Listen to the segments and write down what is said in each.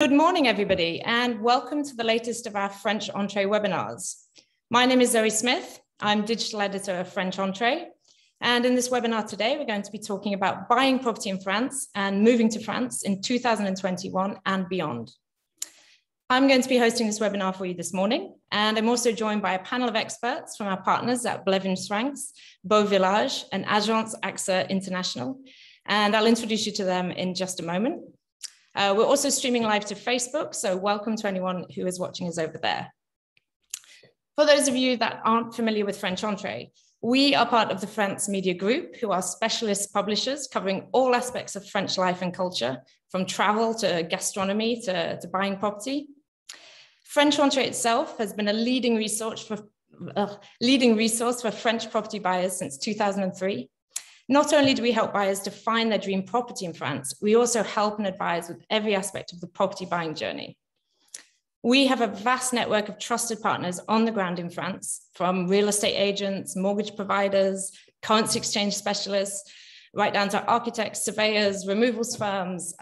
Good morning, everybody, and welcome to the latest of our French Entrée webinars. My name is Zoe Smith. I'm digital editor of French Entrée. And in this webinar today, we're going to be talking about buying property in France and moving to France in 2021 and beyond. I'm going to be hosting this webinar for you this morning. And I'm also joined by a panel of experts from our partners at Blevins Franks, Beaux Villages, and Agence AXA International. And I'll introduce you to them in just a moment. We're also streaming live to Facebook, so welcome to anyone who is watching us over there. For those of you that aren't familiar with French Entrée, we are part of the France Media Group, who are specialist publishers covering all aspects of French life and culture, from travel to gastronomy to buying property. French Entrée itself has been a leading resource for French property buyers since 2003. Not only do we help buyers to find their dream property in France, we also help and advise with every aspect of the property buying journey. We have a vast network of trusted partners on the ground in France, from real estate agents, mortgage providers, currency exchange specialists, right down to architects, surveyors, removals firms,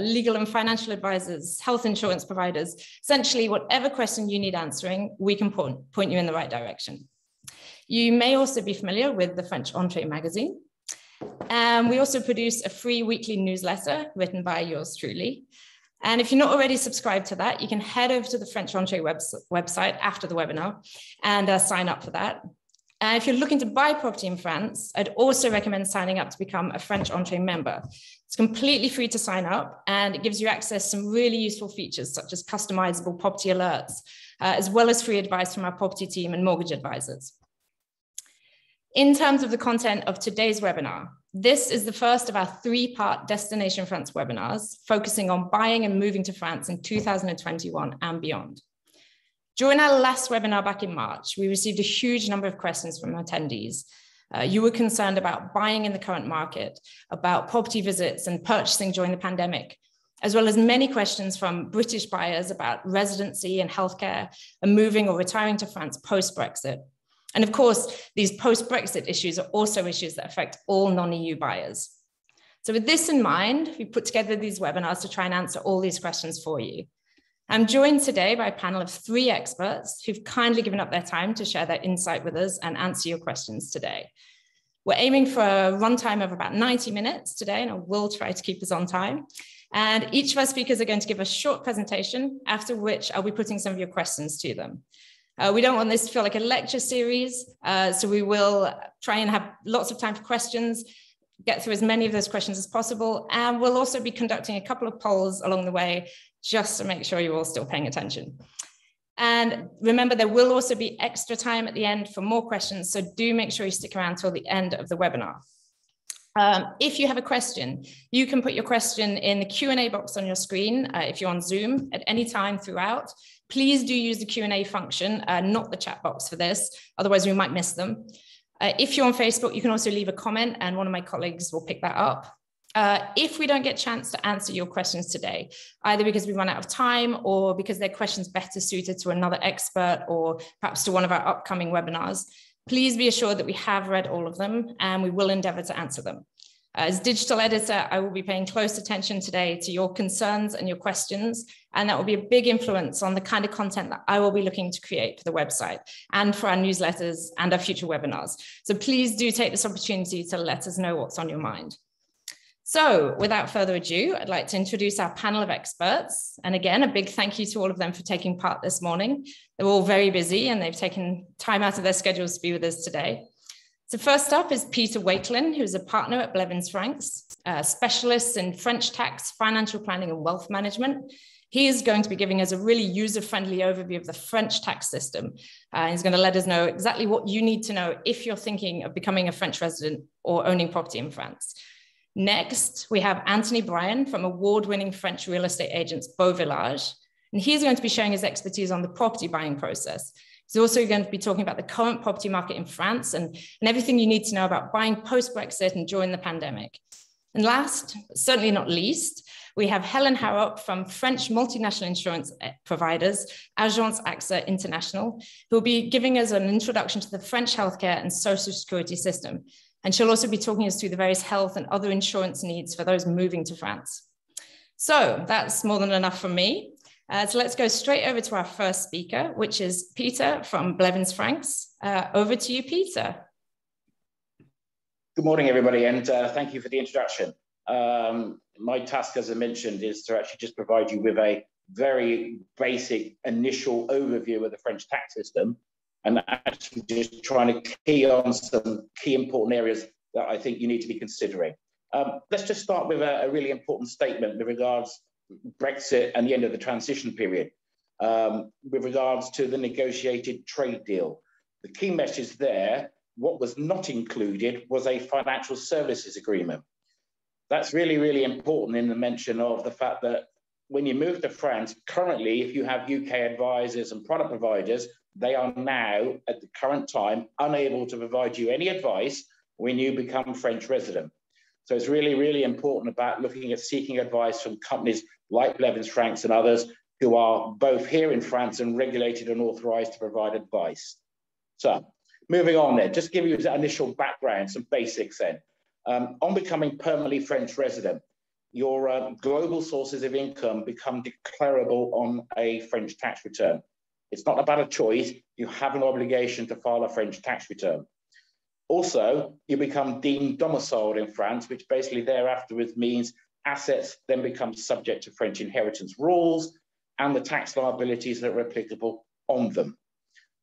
legal and financial advisors, health insurance providers. Essentially, whatever question you need answering, we can point you in the right direction. You may also be familiar with the French Entrée magazine. We also produce a free weekly newsletter written by yours truly. And if you're not already subscribed to that, you can head over to the French Entrée website after the webinar and sign up for that. If you're looking to buy property in France, I'd also recommend signing up to become a French Entrée member. It's completely free to sign up, and it gives you access to some really useful features such as customizable property alerts, as well as free advice from our property team and mortgage advisors. In terms of the content of today's webinar, this is the first of our three-part Destination France webinars, focusing on buying and moving to France in 2021 and beyond. During our last webinar back in March, we received a huge number of questions from attendees. You were concerned about buying in the current market, about property visits and purchasing during the pandemic, as well as many questions from British buyers about residency and healthcare and moving or retiring to France post-Brexit. And of course, these post-Brexit issues are also issues that affect all non-EU buyers. So with this in mind, we put together these webinars to try and answer all these questions for you. I'm joined today by a panel of three experts who've kindly given up their time to share their insight with us and answer your questions today. We're aiming for a runtime of about 90 minutes today, and I will try to keep us on time. And each of our speakers are going to give a short presentation, after which I'll be putting some of your questions to them. We don't want this to feel like a lecture series, so we will try and have lots of time for questions, get through as many of those questions as possible, and we'll also be conducting a couple of polls along the way, just to make sure you're all still paying attention. And remember, there will also be extra time at the end for more questions, so do make sure you stick around till the end of the webinar. If you have a question, you can put your question in the Q&A box on your screen if you're on Zoom at any time throughout. Please do use the Q&A function, not the chat box for this, otherwise we might miss them. If you're on Facebook, you can also leave a comment and one of my colleagues will pick that up. If we don't get a chance to answer your questions today, either because we run out of time or because they're questions better suited to another expert or perhaps to one of our upcoming webinars, please be assured that we have read all of them and we will endeavor to answer them. As digital editor, I will be paying close attention today to your concerns and your questions, and that will be a big influence on the kind of content that I will be looking to create for the website and for our newsletters and our future webinars. So please do take this opportunity to let us know what's on your mind. So without further ado, I'd like to introduce our panel of experts. And again, a big thank you to all of them for taking part this morning. They're all very busy and they've taken time out of their schedules to be with us today. So first up is Peter Wakelin, who's a partner at Blevins Franks, specialist in French tax, financial planning, and wealth management. He is going to be giving us a really user-friendly overview of the French tax system. He's going to let us know exactly what you need to know if you're thinking of becoming a French resident or owning property in France. Next, we have Anthony Bryan from award-winning French real estate agents Beaux Villages, and he's going to be sharing his expertise on the property buying process. He's also going to be talking about the current property market in France and everything you need to know about buying post-Brexit and during the pandemic. And last, but certainly not least, we have Helen Harrop from French multinational insurance providers, Agence AXA International, who will be giving us an introduction to the French healthcare and social security system. And she'll also be talking us through the various health and other insurance needs for those moving to France. So that's more than enough for me. So let's go straight over to our first speaker, which is Peter from Blevins Franks. Over to you, Peter. Good morning, everybody, and thank you for the introduction. My task, as I mentioned, is to actually just provide you with a very basic initial overview of the French tax system, and actually just trying to key on some key important areas that I think you need to be considering. Let's just start with a really important statement with regards Brexit and the end of the transition period, with regards to the negotiated trade deal. The key message there, what was not included was a financial services agreement. That's really, really important in the mention of the fact that when you move to France, currently, if you have UK advisors and product providers, they are now, at the current time, unable to provide you any advice when you become French resident. So it's really, really important about looking at seeking advice from companies like Blevins Franks and others who are both here in France and regulated and authorized to provide advice. So moving on there, just give you an initial background, some basics then. On becoming permanently French resident, your global sources of income become declarable on a French tax return. It's not about a choice, you have an obligation to file a French tax return. Also, you become deemed domiciled in France, which basically thereafter means assets then become subject to French inheritance rules and the tax liabilities that are applicable on them.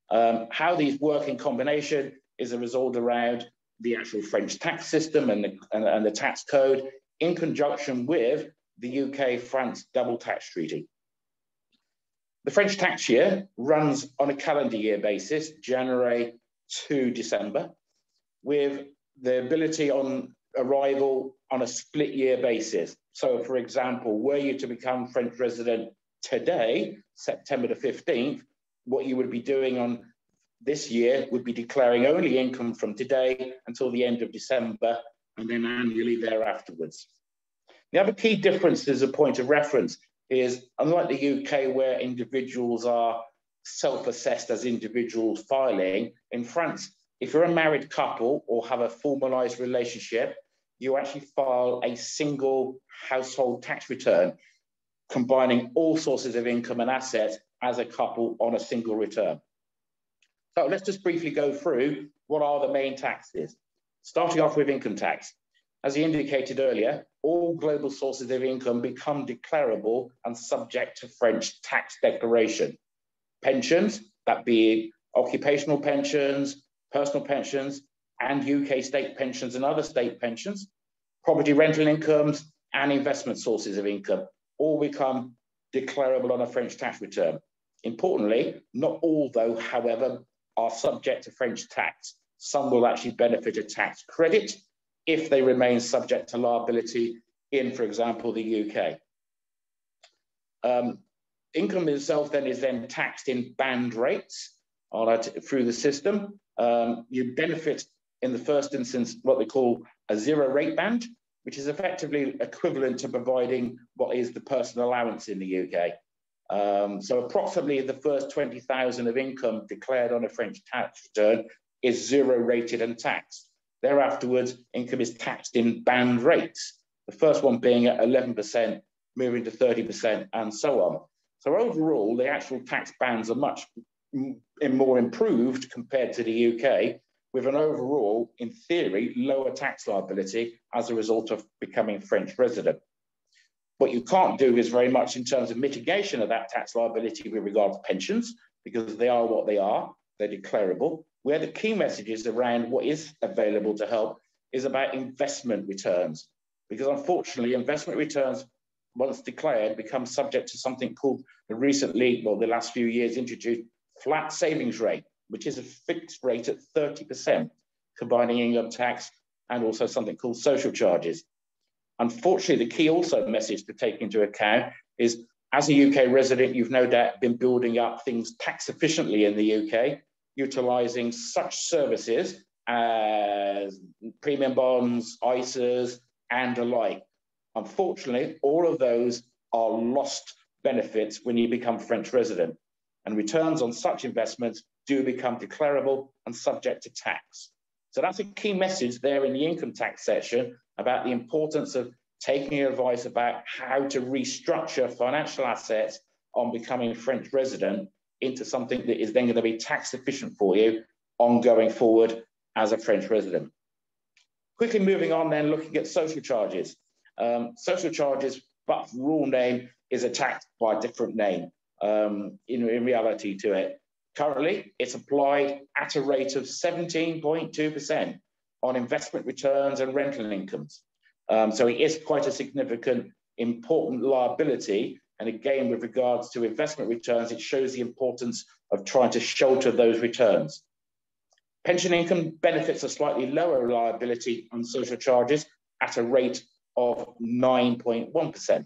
How these work in combination is a result around the actual French tax system and the tax code in conjunction with the UK-France double tax treaty. The French tax year runs on a calendar year basis, January to December, with the ability on arrival on a split year basis. So for example, were you to become French resident today, September the 15th, what you would be doing on this year would be declaring only income from today until the end of December, and then annually thereafterwards. The other key difference as a point of reference is, unlike the UK where individuals are self-assessed as individuals filing, in France, if you're a married couple or have a formalized relationship, you actually file a single household tax return, combining all sources of income and assets as a couple on a single return. So let's just briefly go through what are the main taxes. Starting off with income tax. As I indicated earlier, all global sources of income become declarable and subject to French tax declaration. Pensions, that being occupational pensions, personal pensions, and UK state pensions and other state pensions, property rental incomes, and investment sources of income, all become declarable on a French tax return. Importantly, not all though, however, are subject to French tax. Some will actually benefit a tax credit if they remain subject to liability in, for example, the UK. Income itself then is then taxed in band rates through the system. You benefit in the first instance what they call a zero rate band, which is effectively equivalent to providing what is the personal allowance in the UK. So approximately the first 20,000 of income declared on a French tax return is zero rated and taxed. Thereafterwards, income is taxed in band rates, the first one being at 11%, moving to 30% and so on. So overall, the actual tax bands are much more improved compared to the UK, with an overall, in theory, lower tax liability as a result of becoming French resident. What you can't do is very much in terms of mitigation of that tax liability with regard to pensions, because they are what they are, they're declarable. Where the key message is around what is available to help is about investment returns, because unfortunately, investment returns, once declared, become subject to something called the last few years introduced flat savings rate, which is a fixed rate at 30%, combining income tax and also something called social charges. Unfortunately, the key also message to take into account is, as a UK resident, you've no doubt been building up things tax efficiently in the UK, utilising such services as premium bonds, ISAs, and the like. Unfortunately, all of those are lost benefits when you become French resident, and returns on such investments do become declarable and subject to tax. So that's a key message there in the income tax section about the importance of taking advice about how to restructure financial assets on becoming French resident into something that is then going to be tax efficient for you on going forward as a French resident. Quickly moving on then, looking at social charges. Social charges, but the rule name is attacked by a different name in reality to it. Currently, it's applied at a rate of 17.2% on investment returns and rental incomes. So it is quite a significant, important liability. And again, with regards to investment returns, it shows the importance of trying to shelter those returns. Pension income benefits a slightly lower liability on social charges at a rate of 9.1%.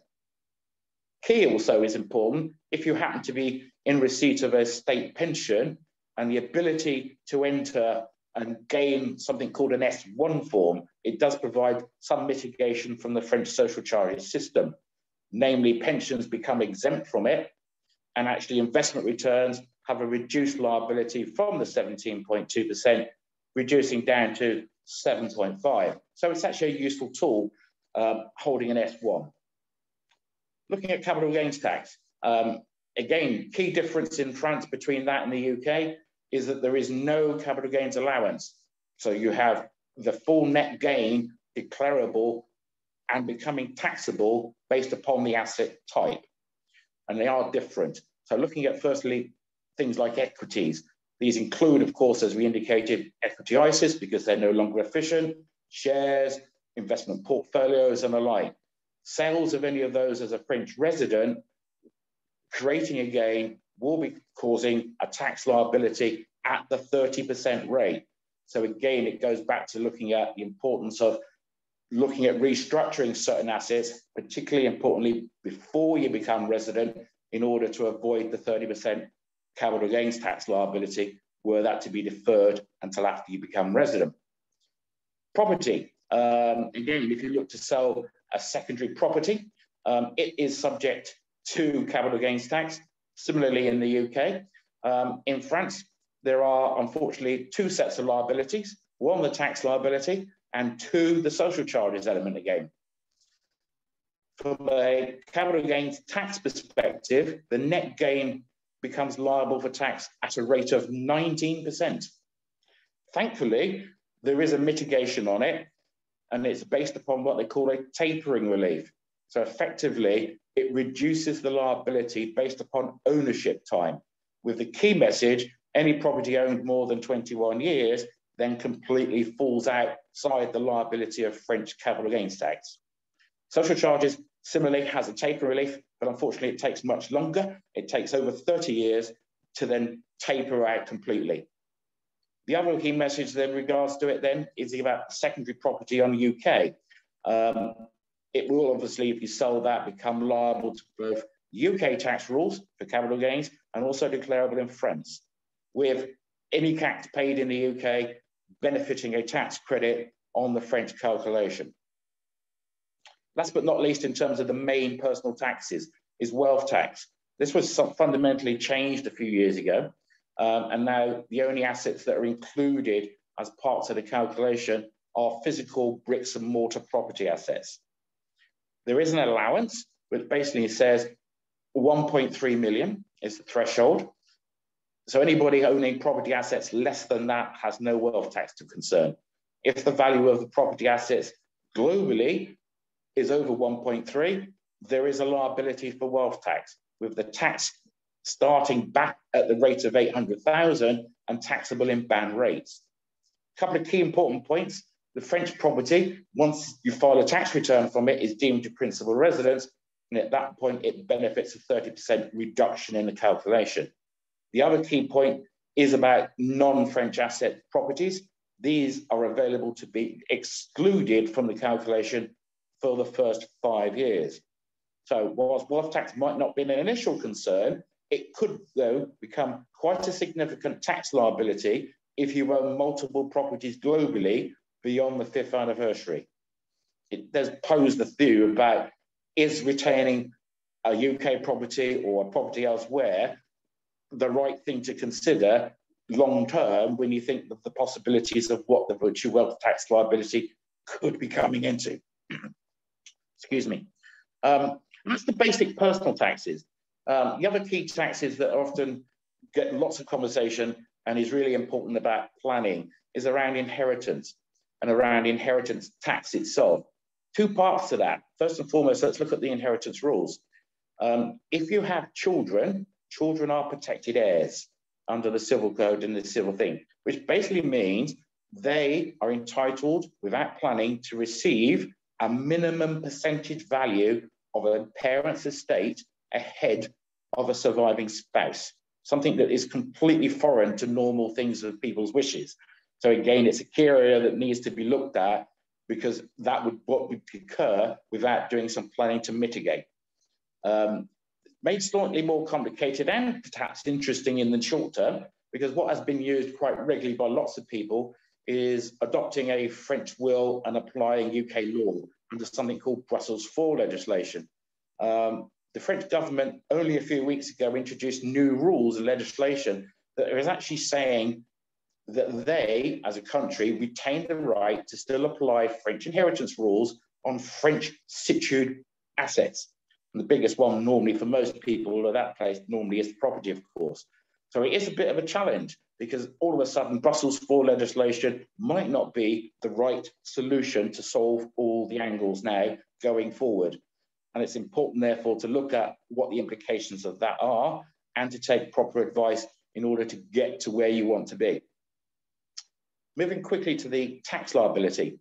Key also is important if you happen to be in receipt of a state pension and the ability to enter and gain something called an S1 form, it does provide some mitigation from the French social charges system. Namely, pensions become exempt from it, and actually investment returns have a reduced liability from the 17.2%, reducing down to 7.5%. So it's actually a useful tool holding an S1. Looking at capital gains tax, again, key difference in France between that and the UK is that there is no capital gains allowance. So you have the full net gain declarable and becoming taxable based upon the asset type. And they are different. So looking at firstly, things like equities. These include, of course, as we indicated, equity ISAs because they're no longer efficient, shares, investment portfolios and the like. Sales of any of those as a French resident, creating a gain will be causing a tax liability at the 30% rate. So again, it goes back to looking at the importance of looking at restructuring certain assets, particularly importantly, before you become resident in order to avoid the 30% capital gains tax liability, were that to be deferred until after you become resident. Property, again, if you look to sell a secondary property, it is subject to capital gains tax. Similarly, in the UK, in France, there are unfortunately two sets of liabilities, one the tax liability and two the social charges element again. From a capital gains tax perspective, the net gain becomes liable for tax at a rate of 19%. Thankfully, there is a mitigation on it, and it's based upon what they call a tapering relief. So effectively, it reduces the liability based upon ownership time, with the key message, any property owned more than 21 years then completely falls outside the liability of French capital gains tax. Social charges similarly has a taper relief, but unfortunately it takes much longer. It takes over 30 years to then taper out completely. The other key message in regards to it then is about secondary property on the UK. It will obviously, if you sell that, become liable to both UK tax rules for capital gains and also declarable in France, with any tax paid in the UK benefiting a tax credit on the French calculation. Last but not least, in terms of the main personal taxes, is wealth tax. This was fundamentally changed a few years ago, and now the only assets that are included as parts of the calculation are physical bricks and mortar property assets. There is an allowance, which basically says 1.3 million is the threshold. So anybody owning property assets less than that has no wealth tax to concern. If the value of the property assets globally is over 1.3, there is a liability for wealth tax, with the tax starting back at the rate of 800,000 and taxable in band rates. A couple of key important points. The French property, once you file a tax return from it, is deemed your principal residence, and at that point it benefits a 30% reduction in the calculation. The other key point is about non-French asset properties. These are available to be excluded from the calculation for the first 5 years. So whilst wealth tax might not be an initial concern, it could, though, become quite a significant tax liability if you own multiple properties globally beyond the 5th anniversary. It does pose the theory about, is retaining a UK property or a property elsewhere the right thing to consider long term when you think of the possibilities of what the virtual wealth tax liability could be coming into. excuse me. That's the basic personal taxes. The other key taxes that often get lots of conversation and is really important about planning is around inheritance and around inheritance tax itself. Two parts to that. First and foremost, let's look at the inheritance rules. If you have children, children are protected heirs under the civil code and the civil thing, which basically means they are entitled, without planning, to receive a minimum percentage value of a parent's estate ahead of a surviving spouse, something that is completely foreign to normal things of people's wishes. So again, it's a key area that needs to be looked at because that would what would occur without doing some planning to mitigate. Made slightly more complicated and perhaps interesting in the short term, because what has been used quite regularly by lots of people is adopting a French will and applying UK law under something called Brussels IV legislation. The French government only a few weeks ago introduced new rules and legislation that is actually saying that they, as a country, retain the right to still apply French inheritance rules on French situed assets. And the biggest one normally for most people at that place normally is property, of course. So it is a bit of a challenge because all of a sudden Brussels IV legislation might not be the right solution to solve all the angles now going forward. And it's important, therefore, to look at what the implications of that are and to take proper advice in order to get to where you want to be. Moving quickly to the tax liability.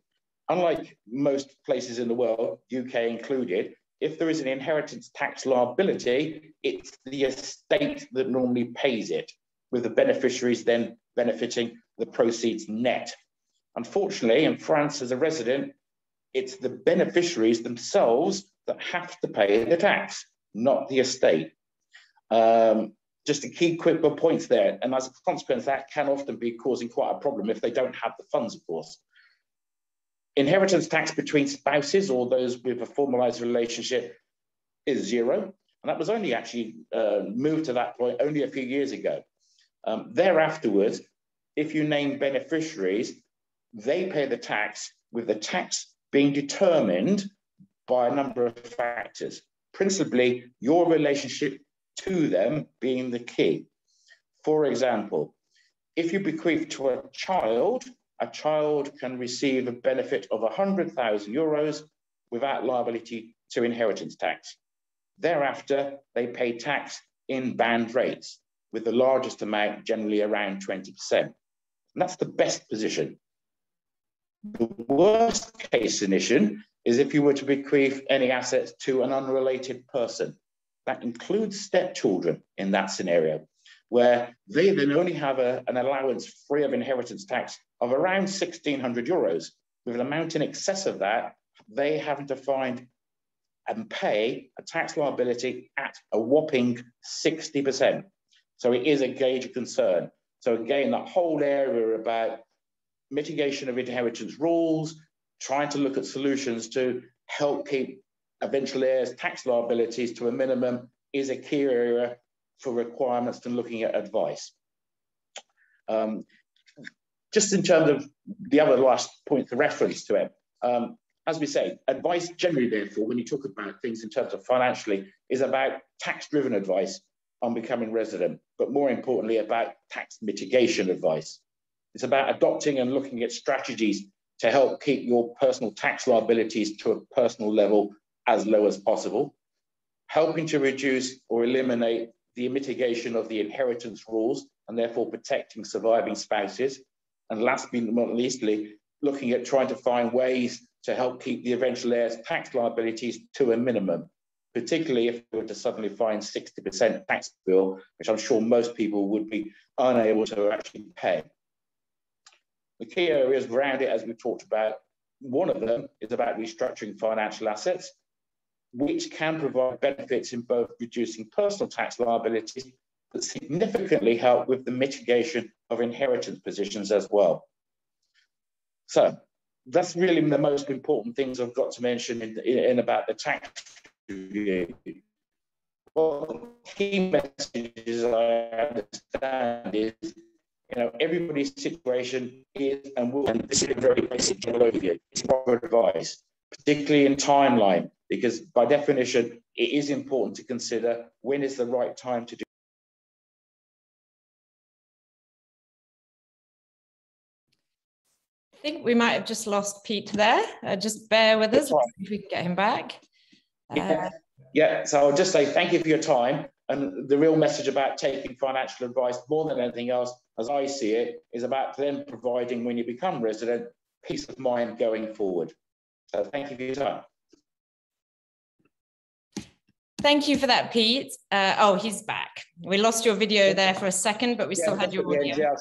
Unlike most places in the world, UK included, if there is an inheritance tax liability, it's the estate that normally pays it, with the beneficiaries then benefiting the proceeds net. Unfortunately, in France as a resident, it's the beneficiaries themselves that have to pay the tax, not the estate. Just a key quick points there. And as a consequence, that can often be causing quite a problem if they don't have the funds, of course. Inheritance tax between spouses or those with a formalized relationship is zero. And that was only actually moved to that point only a few years ago. Thereafterwards, if you name beneficiaries, they pay the tax, with the tax being determined by a number of factors, principally your relationship to them being the key. For example, if you bequeath to a child can receive a benefit of €100,000 without liability to inheritance tax. Thereafter, they pay tax in band rates, with the largest amount generally around 20%. And that's the best position. The worst case condition is if you were to bequeath any assets to an unrelated person. That includes stepchildren in that scenario, where they then only have an allowance free of inheritance tax of around €1,600, with an amount in excess of that, they having to find and pay a tax liability at a whopping 60%. So it is a gauge of concern. So again, that whole area about mitigation of inheritance rules, trying to look at solutions to help keep eventual heirs' tax liabilities to a minimum is a key area for requirements and looking at advice. Just in terms of the other last point, the reference to it, as we say, advice generally, therefore, when you talk about things in terms of financially, is about tax-driven advice on becoming resident, but more importantly about tax mitigation advice. It's about adopting and looking at strategies to help keep your personal tax liabilities to a personal level as low as possible, helping to reduce or eliminate the mitigation of the inheritance rules and therefore protecting surviving spouses. And last but not leastly, looking at trying to find ways to help keep the eventual heirs' tax liabilities to a minimum, particularly if we were to suddenly find 60% tax bill, which I'm sure most people would be unable to actually pay. The key areas around it, as we talked about, one of them is about restructuring financial assets, which can provide benefits in both reducing personal tax liabilities, but significantly help with the mitigation of inheritance positions as well. So that's really the most important things I've got to mention in about the tax review. Well, key messages I understand is, you know, everybody's situation is and will, and this is a very basic general overview. It's proper advice, particularly in timeline. because by definition, it is important to consider when is the right time to do. I think we might have just lost Pete there. Just bear with us if we can get him back. So I'll just say thank you for your time. And the real message about taking financial advice more than anything else, as I see it, is about then providing, when you become resident, peace of mind going forward. So thank you for your time. Thank you for that, Pete. Oh, he's back. We lost your video there for a second, but we still had your audio.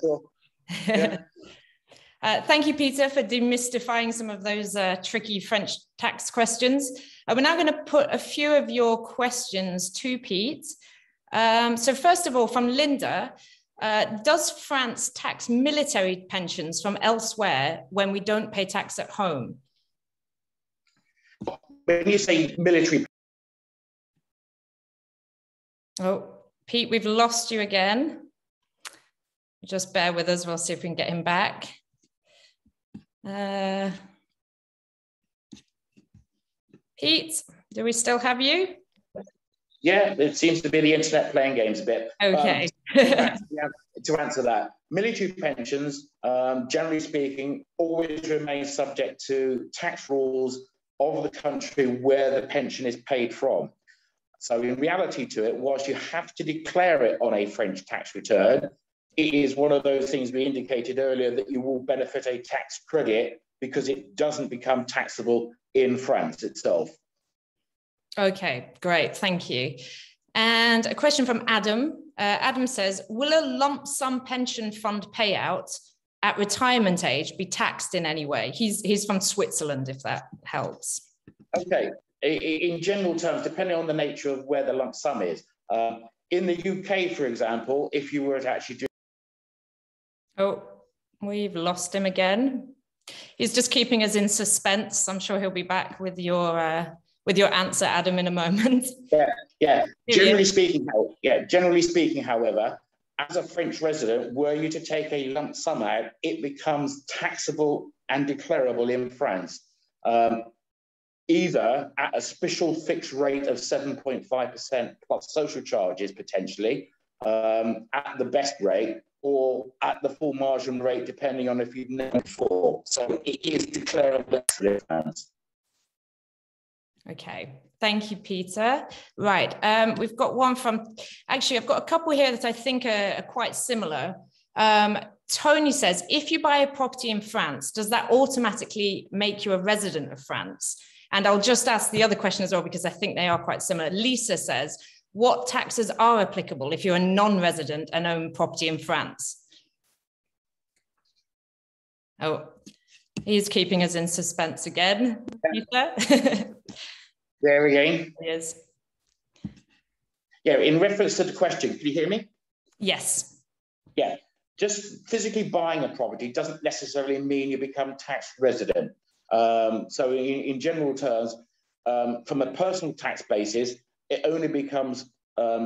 Thank you, Peter, for demystifying some of those tricky French tax questions. We're now going to put a few of your questions to Pete. So first of all, from Linda, does France tax military pensions from elsewhere when we don't pay tax at home? When you say military... Oh, Pete, we've lost you again. Just bear with us. We'll see if we can get him back. Pete, do we still have you? Yeah, it seems to be the internet playing games a bit. Okay. To answer that, military pensions, generally speaking, always remain subject to tax rules of the country where the pension is paid from. So in reality to it, whilst you have to declare it on a French tax return, it is one of those things we indicated earlier that you will benefit a tax credit because it doesn't become taxable in France itself. Okay, great, thank you. And a question from Adam. Adam says, will a lump sum pension fund payout at retirement age be taxed in any way? He's from Switzerland, if that helps. Okay, in general terms, depending on the nature of where the lump sum is. In the UK, for example, if you were to actually do... Oh, we've lost him again. He's just keeping us in suspense. I'm sure he'll be back with your answer, Adam, in a moment. Generally speaking, however, as a French resident, were you to take a lump sum out, it becomes taxable and declarable in France, either at a special fixed rate of 7.5% plus social charges, potentially, at the best rate, or at the full margin rate, depending on if you've known before. So it is declarable. Okay, thank you, Peter. Right, we've got one from, actually, I've got a couple here that I think are quite similar. Tony says, if you buy a property in France, does that automatically make you a resident of France? And I'll just ask the other question as well, because I think they are quite similar. Lisa says, what taxes are applicable if you're a non-resident and own property in France? Oh, he's keeping us in suspense again. Yeah. Peter. There again. He is. Yeah, in reference to the question, can you hear me? Yes. Yeah, just physically buying a property doesn't necessarily mean you become tax resident. So in general terms, from a personal tax basis, it only becomes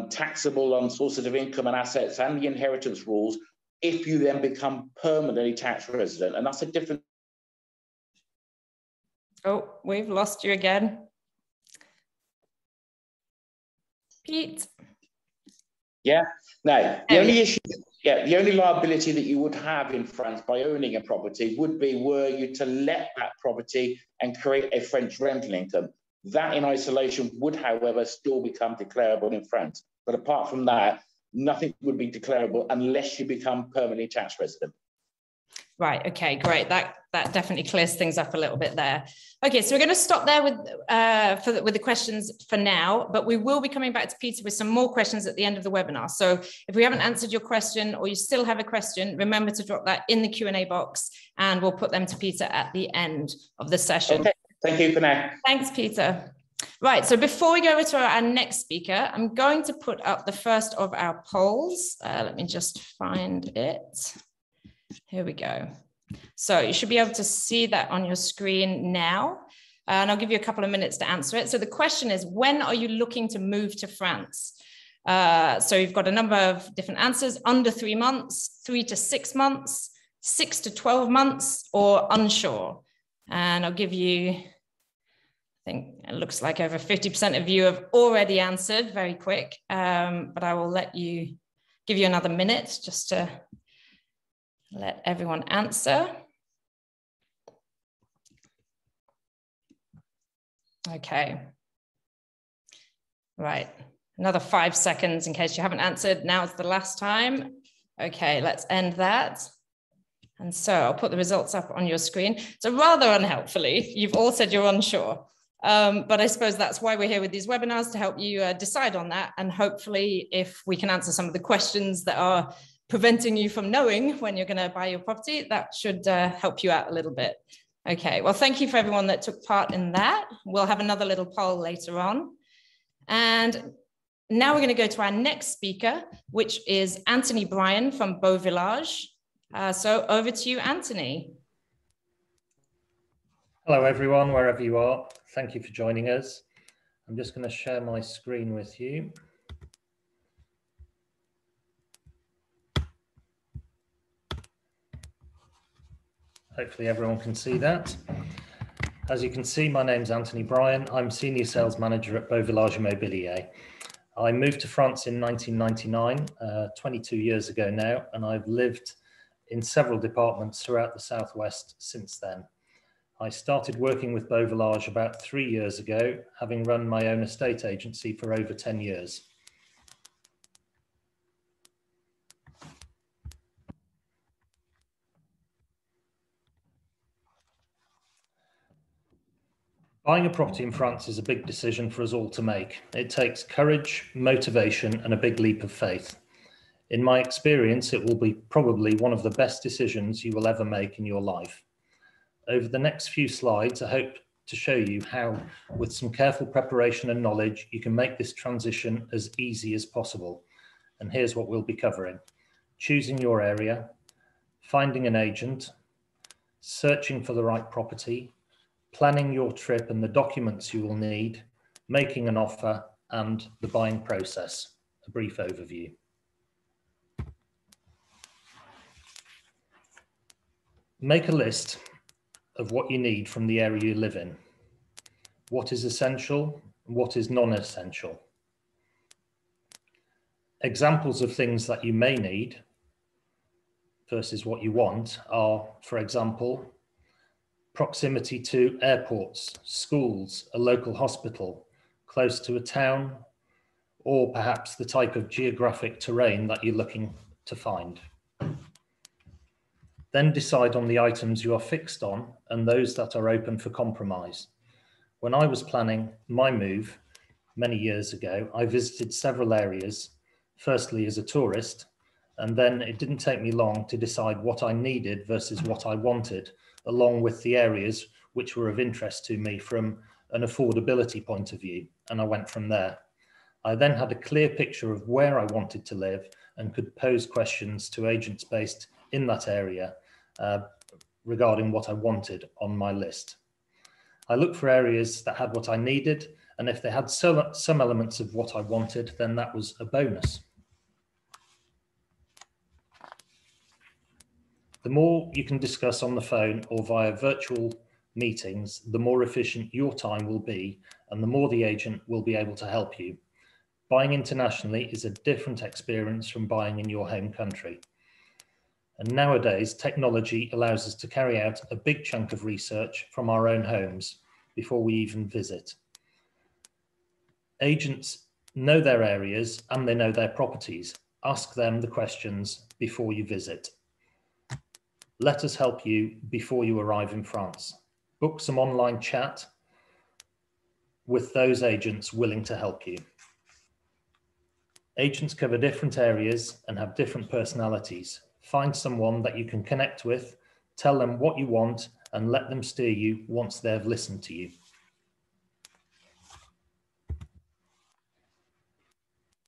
taxable on sources of income and assets and the inheritance rules if you then become permanently tax resident. And that's a different... Oh, we've lost you again. Pete? Yeah, no, the only issue, the only liability that you would have in France by owning a property would be were you to let that property and create a French rental income. That in isolation would, however, still become declarable in France. But apart from that, nothing would be declarable unless you become permanently tax resident. Right, okay, great. That definitely clears things up a little bit there. Okay, so we're going to stop there with the questions for now, but we will be coming back to Peter with some more questions at the end of the webinar. So if we haven't answered your question or you still have a question, remember to drop that in the Q&A box and we'll put them to Peter at the end of the session. Okay. Thank you for now. Thanks, Peter. Right, so before we go over to our next speaker, I'm going to put up the first of our polls. Let me just find it. Here we go. So you should be able to see that on your screen now. And I'll give you a couple of minutes to answer it. So the question is, when are you looking to move to France? So you've got a number of different answers: under 3 months, 3 to 6 months, 6 to 12 months, or unsure. And I'll give you, I I think it looks like over 50% of you have already answered very quick, but I will give you another minute just to let everyone answer. Okay. Right. Another 5 seconds in case you haven't answered. Now's the last time. Okay, let's end that. And so I'll put the results up on your screen. So rather unhelpfully, you've all said you're unsure. But I suppose that's why we're here with these webinars, to help you decide on that. And hopefully, if we can answer some of the questions that are preventing you from knowing when you're going to buy your property, that should help you out a little bit. Okay, well, thank you for everyone that took part in that. We'll have another little poll later on. And now we're going to go to our next speaker, which is Anthony Bryan from Beaux Villages. So over to you, Anthony. Hello, everyone, wherever you are. Thank you for joining us. I'm just going to share my screen with you. Hopefully everyone can see that. As you can see, my name's Anthony Bryan. I'm Senior Sales Manager at Beaux Villages Immobilier. I moved to France in 1999, 22 years ago now, and I've lived in several departments throughout the Southwest since then. I started working with Beaux Villages about 3 years ago, having run my own estate agency for over 10 years. Buying a property in France is a big decision for us all to make. It takes courage, motivation, and a big leap of faith. In my experience, it will be probably one of the best decisions you will ever make in your life. Over the next few slides, I hope to show you how, with some careful preparation and knowledge, you can make this transition as easy as possible. And here's what we'll be covering: choosing your area, finding an agent, searching for the right property, planning your trip and the documents you will need, making an offer, and the buying process. A brief overview. Make a list of what you need from the area you live in. What is essential, what is non-essential. Examples of things that you may need versus what you want are, for example, proximity to airports, schools, a local hospital, close to a town, or perhaps the type of geographic terrain that you're looking to find. Then decide on the items you are fixed on and those that are open for compromise. When I was planning my move many years ago, I visited several areas, firstly as a tourist, and then it didn't take me long to decide what I needed versus what I wanted, along with the areas which were of interest to me from an affordability point of view, and I went from there. I then had a clear picture of where I wanted to live and could pose questions to agents based in that area regarding what I wanted on my list. I looked for areas that had what I needed, and if they had some elements of what I wanted, then that was a bonus. The more you can discuss on the phone or via virtual meetings, the more efficient your time will be and the more the agent will be able to help you. Buying internationally is a different experience from buying in your home country. And nowadays, technology allows us to carry out a big chunk of research from our own homes before we even visit. Agents know their areas and they know their properties. Ask them the questions before you visit. Let us help you before you arrive in France. Book some online chat with those agents willing to help you. Agents cover different areas and have different personalities. Find someone that you can connect with, tell them what you want, and let them steer you once they've listened to you.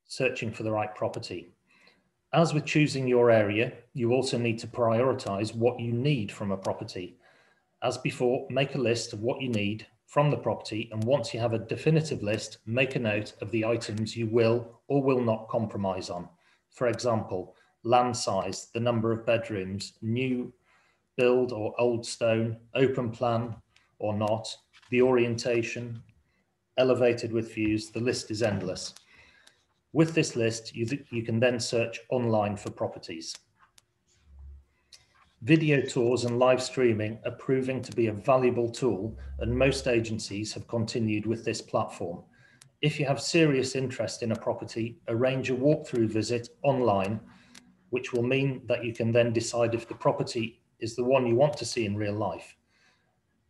Searching for the right property. As with choosing your area, you also need to prioritize what you need from a property. As before, make a list of what you need from the property, and once you have a definitive list, make a note of the items you will or will not compromise on. For example, land size, the number of bedrooms, new build or old stone, open plan or not, the orientation, elevated with views, the list is endless. With this list, you can then search online for properties. Video tours and live streaming are proving to be a valuable tool, and most agencies have continued with this platform. If you have serious interest in a property, arrange a walkthrough visit online, which will mean that you can then decide if the property is the one you want to see in real life.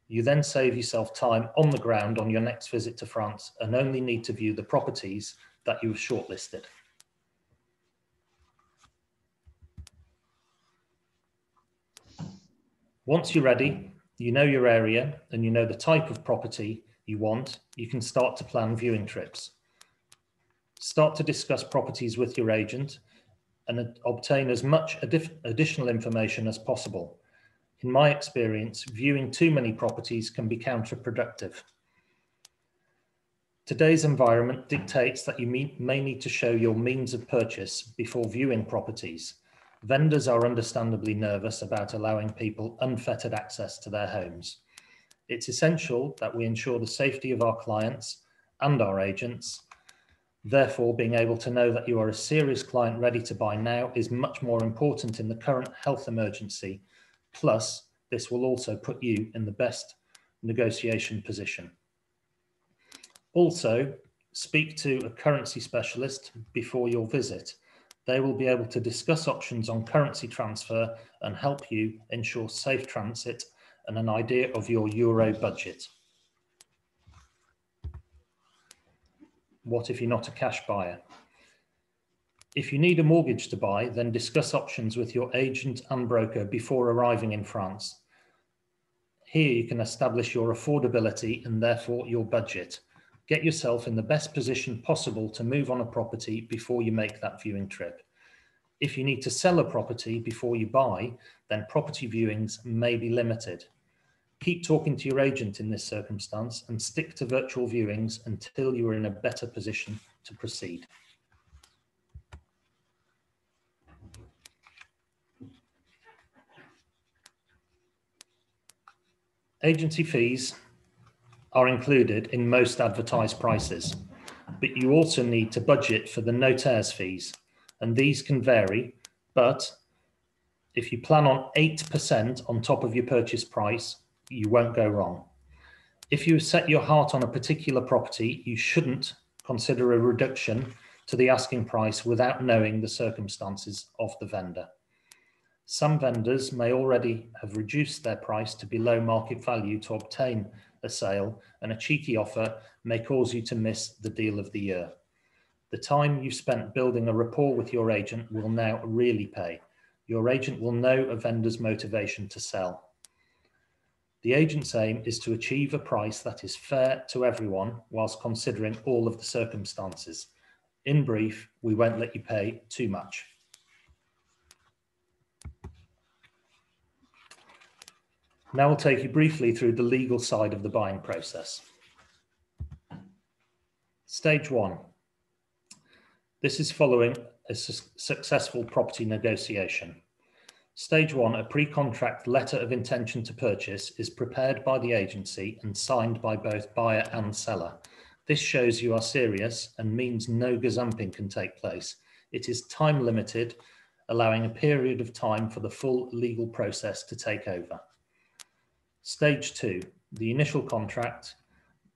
You then save yourself time on the ground on your next visit to France and only need to view the properties that you've shortlisted. Once you're ready, you know your area and you know the type of property you want, you can start to plan viewing trips. Start to discuss properties with your agent and obtain as much additional information as possible. In my experience, viewing too many properties can be counterproductive. Today's environment dictates that you may need to show your means of purchase before viewing properties. Vendors are understandably nervous about allowing people unfettered access to their homes. It's essential that we ensure the safety of our clients and our agents. Therefore, being able to know that you are a serious client ready to buy now is much more important in the current health emergency. Plus, this will also put you in the best negotiation position. Also, speak to a currency specialist before your visit. They will be able to discuss options on currency transfer and help you ensure safe transit and an idea of your euro budget. What if you're not a cash buyer? If you need a mortgage to buy, then discuss options with your agent and broker before arriving in France. Here you can establish your affordability and therefore your budget. Get yourself in the best position possible to move on a property before you make that viewing trip. If you need to sell a property before you buy, then property viewings may be limited. Keep talking to your agent in this circumstance and stick to virtual viewings until you are in a better position to proceed. Agency fees are included in most advertised prices, but you also need to budget for the notaires fees, and these can vary, but if you plan on 8% on top of your purchase price, you won't go wrong. If you set your heart on a particular property, you shouldn't consider a reduction to the asking price without knowing the circumstances of the vendor. Some vendors may already have reduced their price to below market value to obtain a sale, and a cheeky offer may cause you to miss the deal of the year. The time you spent building a rapport with your agent will now really pay. Your agent will know a vendor's motivation to sell. The agent's aim is to achieve a price that is fair to everyone whilst considering all of the circumstances. In brief, we won't let you pay too much. Now we'll take you briefly through the legal side of the buying process. Stage one. This is following a successful property negotiation. Stage one, a pre-contract letter of intention to purchase, is prepared by the agency and signed by both buyer and seller. This shows you are serious and means no gazumping can take place. It is time limited, allowing a period of time for the full legal process to take over. Stage two, the initial contract,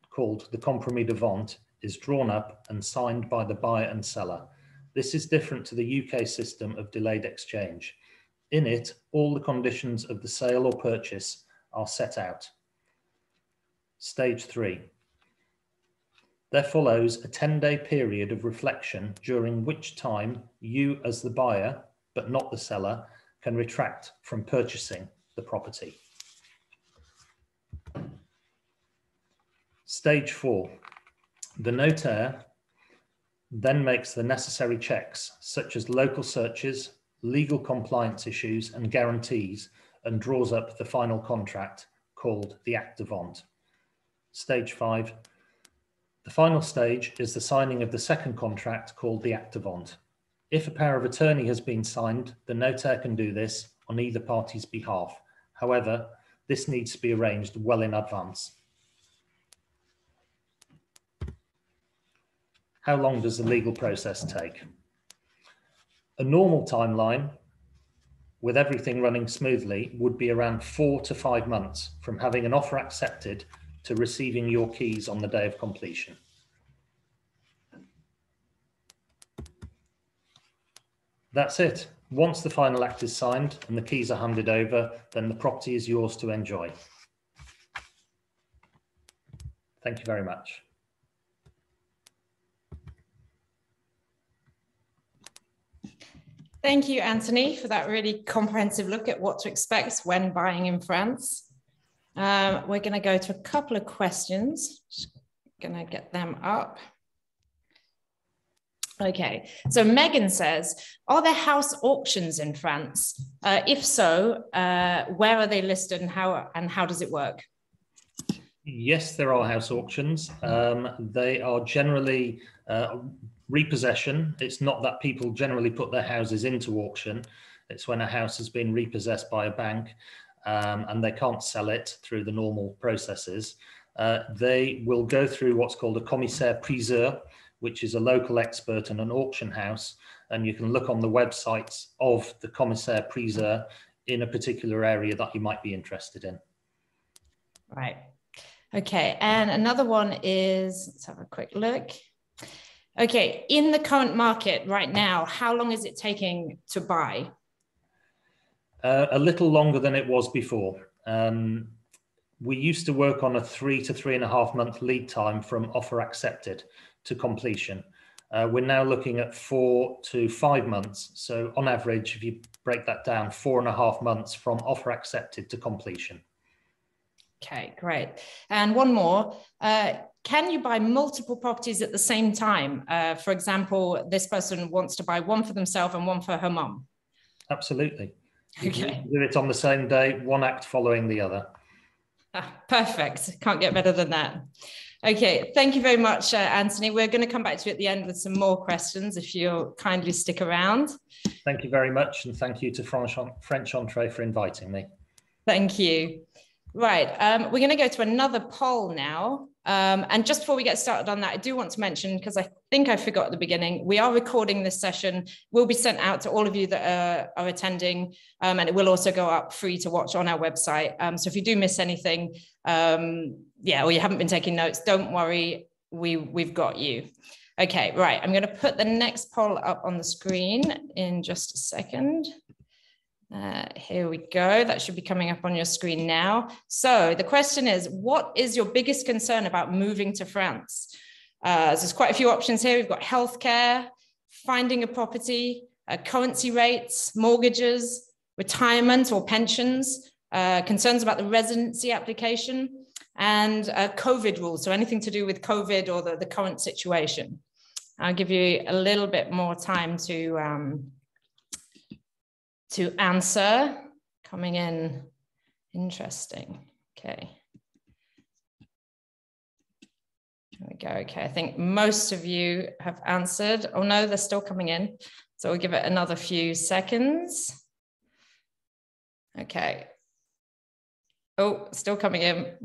called the compromis de vente, is drawn up and signed by the buyer and seller. This is different to the UK system of delayed exchange. In it, all the conditions of the sale or purchase are set out. Stage three, there follows a 10-day period of reflection during which time you as the buyer, but not the seller, can retract from purchasing the property. Stage four, the notaire then makes the necessary checks, such as local searches, legal compliance issues and guarantees, and draws up the final contract, called the acte de vente. Stage five, the final stage is the signing of the second contract, called the acte de vente. If a power of attorney has been signed, the notaire can do this on either party's behalf. However, this needs to be arranged well in advance. How long does the legal process take? A normal timeline, with everything running smoothly, would be around 4 to 5 months from having an offer accepted to receiving your keys on the day of completion. That's it. Once the final act is signed and the keys are handed over, then the property is yours to enjoy. Thank you very much. Thank you, Anthony, for that really comprehensive look at what to expect when buying in France. We're going to go to a couple of questions. Just going to get them up. Okay, so Megan says, are there house auctions in France? If so, where are they listed and how does it work? Yes, there are house auctions. They are generally repossession. It's not that people generally put their houses into auction. It's when a house has been repossessed by a bank and they can't sell it through the normal processes. They will go through what's called a Commissaire Priseur, which is a local expert and an auction house. And you can look on the websites of the commissaire priseur in a particular area that you might be interested in. Right. Okay. And another one is, let's have a quick look. Okay. In the current market right now, how long is it taking to buy? A little longer than it was before. We used to work on a 3 to 3.5 month lead time from offer accepted to completion. We're now looking at 4 to 5 months. So on average, if you break that down, 4.5 months from offer accepted to completion. Okay, great. And one more, can you buy multiple properties at the same time? For example, this person wants to buy one for themselves and one for her mum. Absolutely. You can do it on the same day, one act following the other. Ah, perfect, can't get better than that. Okay, thank you very much, Anthony. We're going to come back to you at the end with some more questions, if you'll kindly stick around. Thank you very much, and thank you to French Entrée for inviting me. Thank you. Right, we're going to go to another poll now. And just before we get started on that, I do want to mention, because I think I forgot at the beginning, we are recording this session, will be sent out to all of you that are attending, and it will also go up free to watch on our website. So if you do miss anything, or you haven't been taking notes, don't worry, we've got you. Okay, right, I'm going to put the next poll up on the screen in just a second. Here we go. That should be coming up on your screen now. So the question is, what is your biggest concern about moving to France? So there's quite a few options here. We've got healthcare, finding a property, currency rates, mortgages, retirement or pensions, concerns about the residency application, and COVID rules. So anything to do with COVID or the current situation. I'll give you a little bit more time to answer. Coming in, interesting. Okay, there we go. Okay, I think most of you have answered. Oh no, they're still coming in. So we'll give it another few seconds. Okay. Oh, still coming in.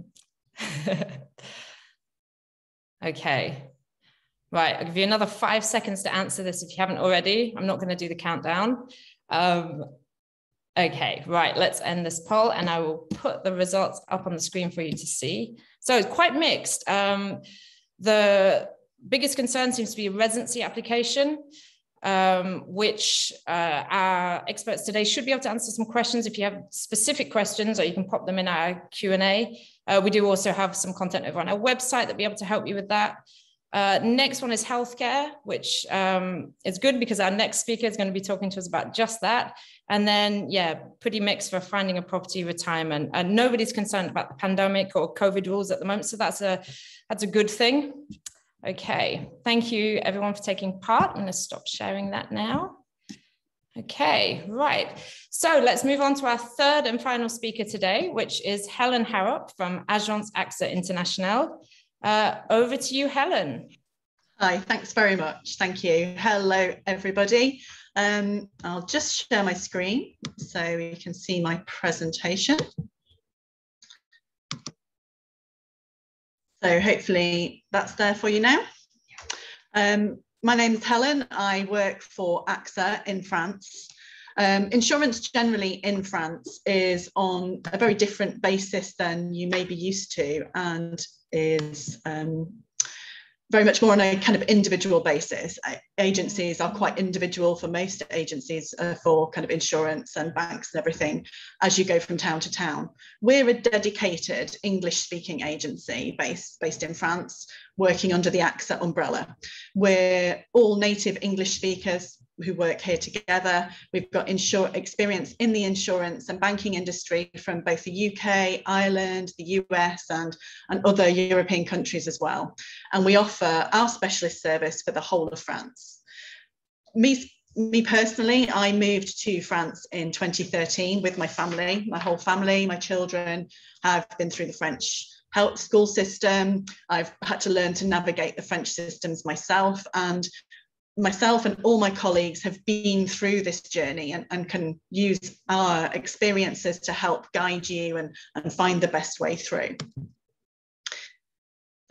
Okay. Right, I'll give you another 5 seconds to answer this if you haven't already. I'm not going to do the countdown. Okay, right, let's end this poll and I will put the results up on the screen for you to see. So it's quite mixed. The biggest concern seems to be residency application, which our experts today should be able to answer some questions. If you have specific questions, or you can pop them in our Q&A. We do also have some content over on our website that'll be able to help you with that. Next one is healthcare, which is good because our next speaker is going to be talking to us about just that. And then, yeah, pretty mixed for finding a property, retirement, and nobody's concerned about the pandemic or COVID rules at the moment. So that's a good thing. Okay, thank you everyone for taking part. I'm going to stop sharing that now. Okay, right. So let's move on to our third and final speaker today, which is Helen Harrop from Agence AXA International. Over to you, Helen. Hi, thanks very much. Thank you. Hello, everybody. I'll just share my screen so you can see my presentation. So hopefully that's there for you now. My name is Helen. I work for AXA in France. Insurance generally in France is on a very different basis than you may be used to, and is very much more on a kind of individual basis. Agencies are quite individual for most agencies for kind of insurance and banks and everything as you go from town to town. We're a dedicated English-speaking agency based in France, working under the AXA umbrella. We're all native English speakers who work here together. We've got experience in the insurance and banking industry from both the UK, Ireland, the US and other European countries as well. And we offer our specialist service for the whole of France. Me personally, I moved to France in 2013 with my family. My whole family, my children have been through the French health school system. I've had to learn to navigate the French systems myself, and myself and all my colleagues have been through this journey and can use our experiences to help guide you and find the best way through.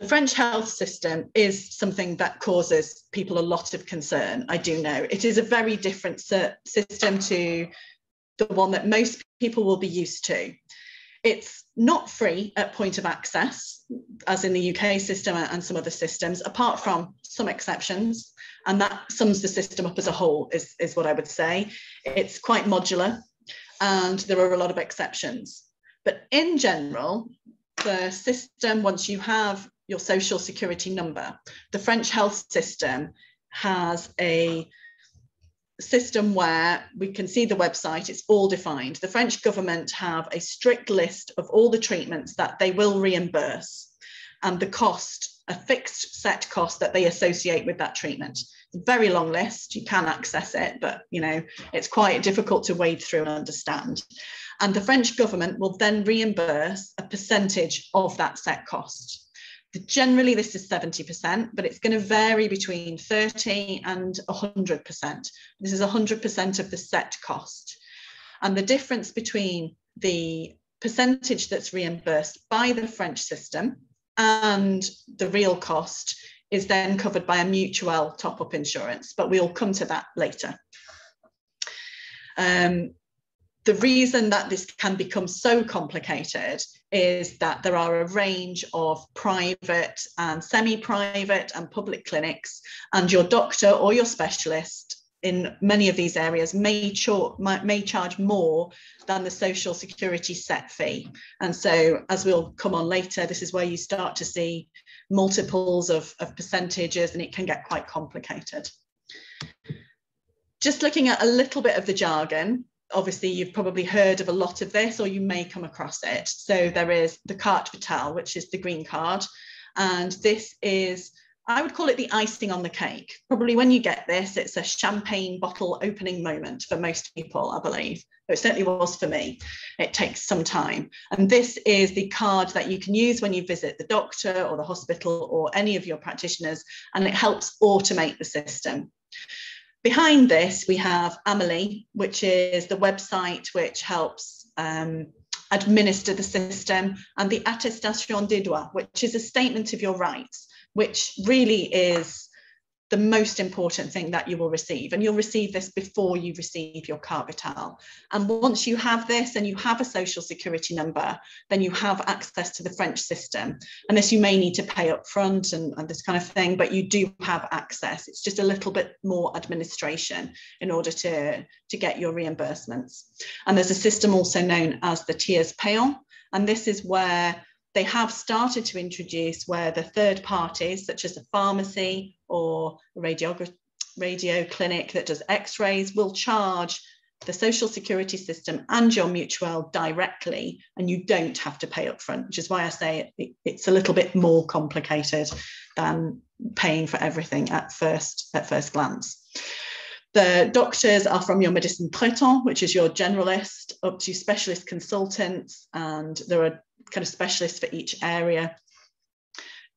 The French health system is something that causes people a lot of concern, I do know. It is a very different system to the one that most people will be used to. It's not free at point of access, as in the UK system and some other systems, apart from some exceptions. And that sums the system up as a whole, is what I would say. It's quite modular and there are a lot of exceptions. But in general, the system, once you have your social security number, the French health system has a system where we can see the website, it's all defined. The French government have a strict list of all the treatments that they will reimburse and the cost, a fixed set cost that they associate with that treatment. It's a very long list, you can access it, but you know, it's quite difficult to wade through and understand. And the French government will then reimburse a percentage of that set cost. Generally, this is 70%, but it's going to vary between 30 and 100%. This is 100% of the set cost. And the difference between the percentage that's reimbursed by the French system and the real cost is then covered by a mutual top-up insurance, but we'll come to that later. The reason that this can become so complicated is that there are a range of private and semi-private and public clinics, and your doctor or your specialist in many of these areas may charge more than the social security set fee. And so, as we'll come on later, this is where you start to see multiples of percentages, and it can get quite complicated. Just looking at a little bit of the jargon. Obviously, you've probably heard of a lot of this, or you may come across it. So there is the carte vitale, which is the green card. And this is, I would call it the icing on the cake. Probably when you get this, it's a champagne bottle opening moment for most people, I believe. It certainly was for me. It takes some time. And this is the card that you can use when you visit the doctor or the hospital or any of your practitioners, and it helps automate the system. Behind this, we have Ameli, which is the website which helps administer the system, and the attestation des droits, which is a statement of your rights, which really is the most important thing that you will receive. And you'll receive this before you receive your carte vitale. And once you have this and you have a social security number, then you have access to the French system. And this you may need to pay up front and this kind of thing, but you do have access. It's just a little bit more administration in order to get your reimbursements. And there's a system also known as the tiers payant. And this is where they have started to introduce where the third parties, such as a pharmacy or a radio clinic that does x-rays, will charge the social security system and your mutual directly, and you don't have to pay up front, which is why I say it's a little bit more complicated than paying for everything at first glance. The doctors are from your médecin traitant, which is your generalist, up to specialist consultants, and there are kind of specialists for each area.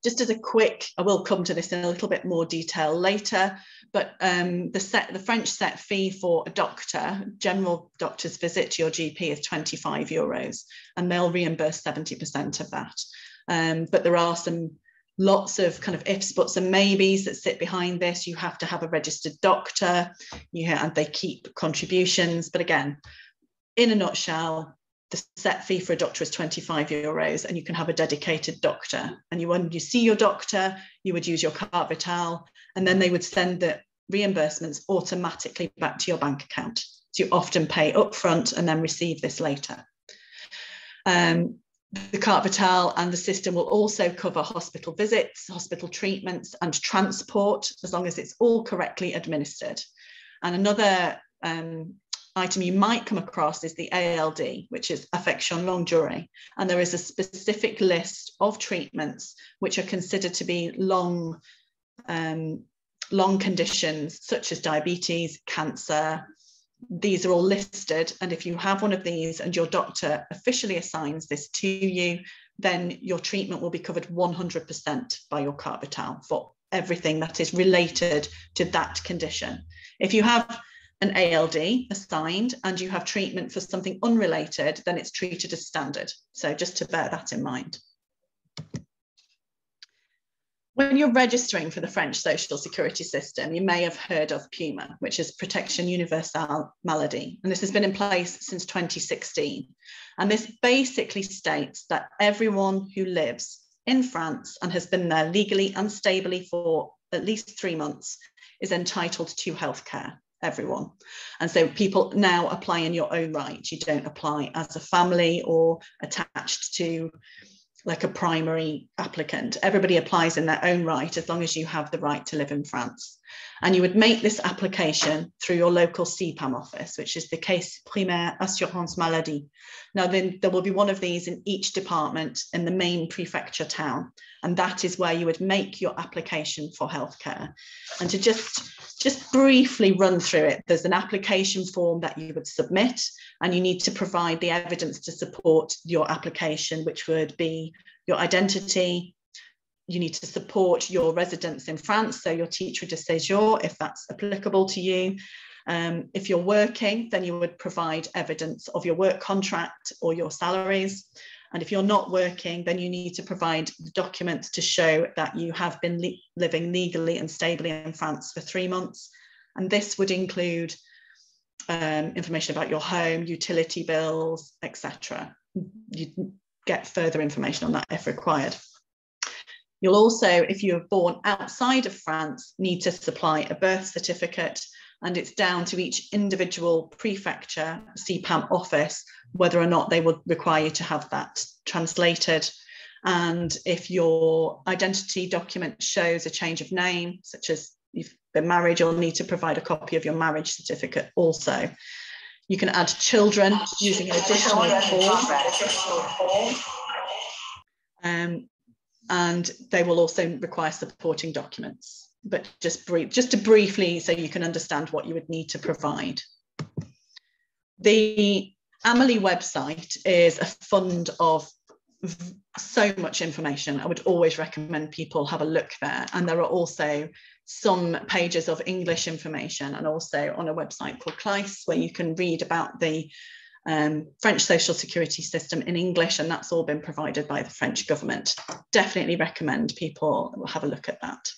Just as a quick, I will come to this in a little bit more detail later, but the French set fee for a doctor, general doctor's visit to your GP is €25, and they'll reimburse 70% of that. But there are some lots of kind of ifs, buts and maybes that sit behind this. You have to have a registered doctor, and they keep contributions. But again, in a nutshell, the set fee for a doctor is €25, and you can have a dedicated doctor. And when you see your doctor, you would use your carte vitale, and then they would send the reimbursements automatically back to your bank account. So you often pay upfront and then receive this later. The carte vitale and the system will also cover hospital visits, hospital treatments and transport, as long as it's all correctly administered. And another item you might come across is the ALD, which is Affection Longue Durée. And there is a specific list of treatments which are considered to be long conditions, such as diabetes, cancer. These are all listed, and if you have one of these and your doctor officially assigns this to you, then your treatment will be covered 100% by your carte vitale for everything that is related to that condition. If you have an ALD assigned and you have treatment for something unrelated, then it's treated as standard. So just to bear that in mind. When you're registering for the French social security system, you may have heard of PUMA, which is Protection Universelle Maladie. And this has been in place since 2016. And this basically states that everyone who lives in France and has been there legally and stably for at least 3 months is entitled to healthcare, everyone. And so people now apply in your own right. You don't apply as a family or attached to like a primary applicant. Everybody applies in their own right, as long as you have the right to live in France. And you would make this application through your local CPAM office, which is the Caisse Primaire Assurance Maladie. Now, then there will be one of these in each department in the main prefecture town. And that is where you would make your application for healthcare. And to just briefly run through it, there's an application form that you would submit, and you need to provide the evidence to support your application, which would be your identity. You need to support your residence in France, so your titre de séjour, if that's applicable to you. If you're working, then you would provide evidence of your work contract or your salaries. And if you're not working, then you need to provide documents to show that you have been living legally and stably in France for 3 months. And this would include information about your home, utility bills, etc. You get further information on that if required. You'll also, if you're born outside of France, need to supply a birth certificate, and it's down to each individual prefecture CPAM office whether or not they would require you to have that translated. And if your identity document shows a change of name, such as you've been married, you'll need to provide a copy of your marriage certificate also. You can add children using an additional form. And they will also require supporting documents. But just to briefly, so you can understand what you would need to provide. The Ameli website is a fund of so much information. I would always recommend people have a look there. And there are also some pages of English information, and also on a website called CLICE, where you can read about the French social security system in English, and that's all been provided by the French government. Definitely recommend people have a look at that.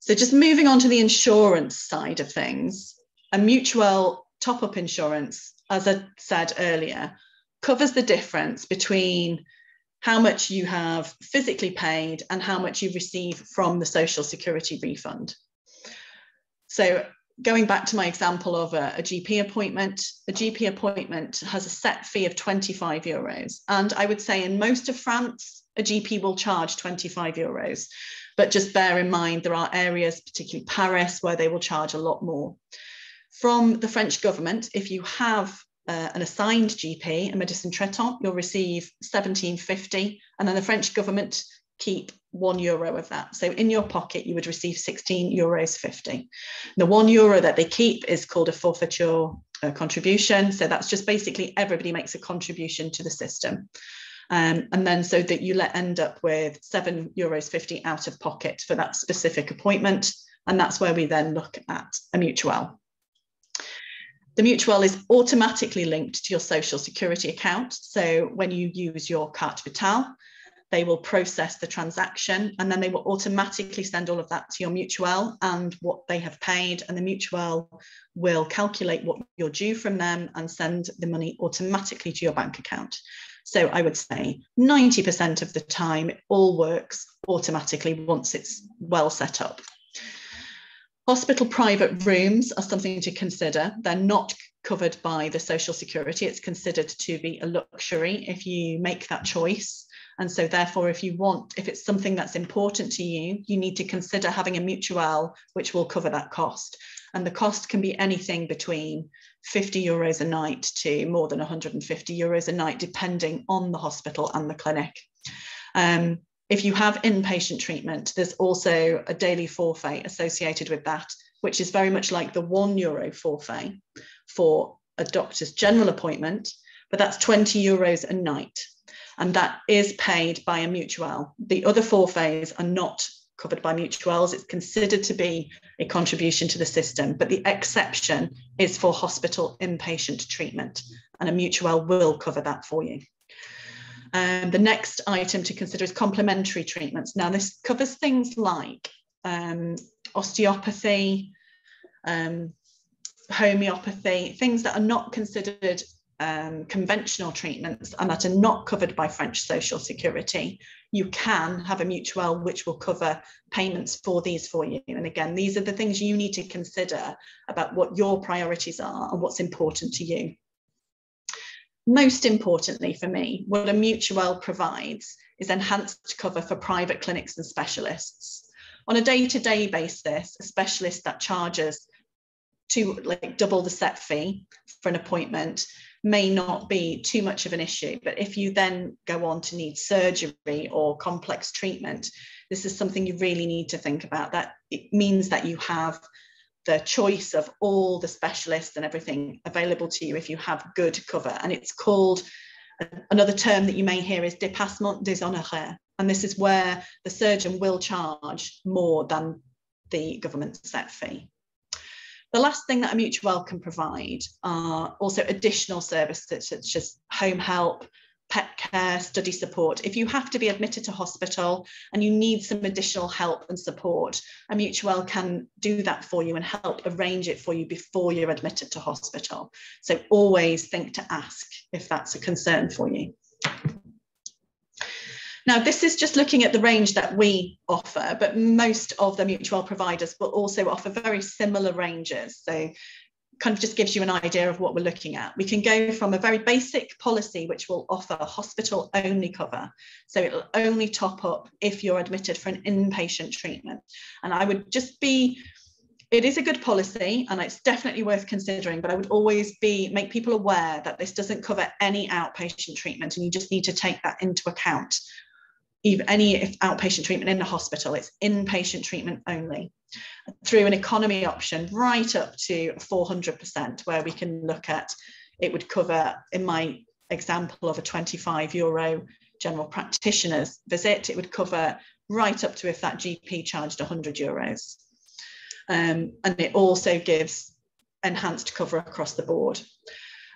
So just moving on to the insurance side of things, a mutual top-up insurance, as I said earlier, covers the difference between how much you have physically paid and how much you receive from the social security refund. So going back to my example of a GP appointment, a GP appointment has a set fee of €25. And I would say in most of France, a GP will charge €25. But just bear in mind, there are areas, particularly Paris, where they will charge a lot more. From the French government, if you have an assigned GP, a médecin traitant, you'll receive £17.50, and then the French government keep €1 of that. So in your pocket, you would receive €16.50. The €1 that they keep is called a forfaiture contribution. So that's just basically everybody makes a contribution to the system. And then so that you end up with €7.50 out of pocket for that specific appointment. And that's where we then look at a mutuelle. The mutuelle is automatically linked to your social security account. So when you use your carte vitale, they will process the transaction, and then they will automatically send all of that to your mutual and what they have paid, and the mutual will calculate what you're due from them and send the money automatically to your bank account. So I would say 90% of the time it all works automatically once it's well set up. Hospital private rooms are something to consider. They're not covered by the Social Security. It's considered to be a luxury if you make that choice. And so therefore, if it's something that's important to you, you need to consider having a mutual which will cover that cost. And the cost can be anything between €50 a night to more than €150 a night, depending on the hospital and the clinic. If you have inpatient treatment, there's also a daily forfeit associated with that, which is very much like the €1 forfeit for a doctor's general appointment, but that's €20 a night. And that is paid by a mutual. The other forfaits are not covered by mutuals. It's considered to be a contribution to the system, but the exception is for hospital inpatient treatment, and a mutual will cover that for you. The next item to consider is complementary treatments. Now, this covers things like osteopathy, homeopathy, things that are not considered conventional treatments and that are not covered by French Social Security. You can have a mutual which will cover payments for these for you. And again, these are the things you need to consider about what your priorities are and what's important to you. Most importantly for me, what a mutual provides is enhanced cover for private clinics and specialists. On a day-to-day basis, a specialist that charges double the set fee for an appointment may not be too much of an issue. But if you then go on to need surgery or complex treatment, this is something you really need to think about. That it means that you have the choice of all the specialists and everything available to you if you have good cover. And it's called, another term that you may hear is dépassement des honoraires. And this is where the surgeon will charge more than the government set fee. The last thing that a mutual can provide are also additional services such as home help, pet care, study support. If you have to be admitted to hospital and you need some additional help and support, a mutual can do that for you and help arrange it for you before you're admitted to hospital. So always think to ask if that's a concern for you. Now, this is just looking at the range that we offer, but most of the mutual providers will also offer very similar ranges. So kind of just gives you an idea of what we're looking at. We can go from a very basic policy, which will offer hospital only cover. So it'll only top up if you're admitted for an inpatient treatment. And I would just be, it is a good policy and it's definitely worth considering, but I would always make people aware that this doesn't cover any outpatient treatment, and you just need to take that into account. If outpatient treatment in the hospital, it's inpatient treatment only, through an economy option right up to 400%, where we can look at, it would cover, in my example of a €25 general practitioner's visit, it would cover right up to if that GP charged €100. And it also gives enhanced cover across the board.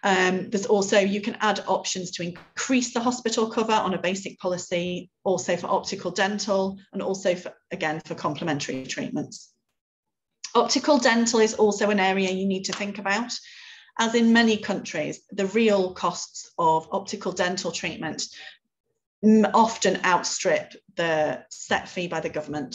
There's also, you can add options to increase the hospital cover on a basic policy, also for optical, dental, and also for, again, for complementary treatments. Optical dental is also an area you need to think about. As in many countries, the real costs of optical dental treatment often outstrip the set fee by the government.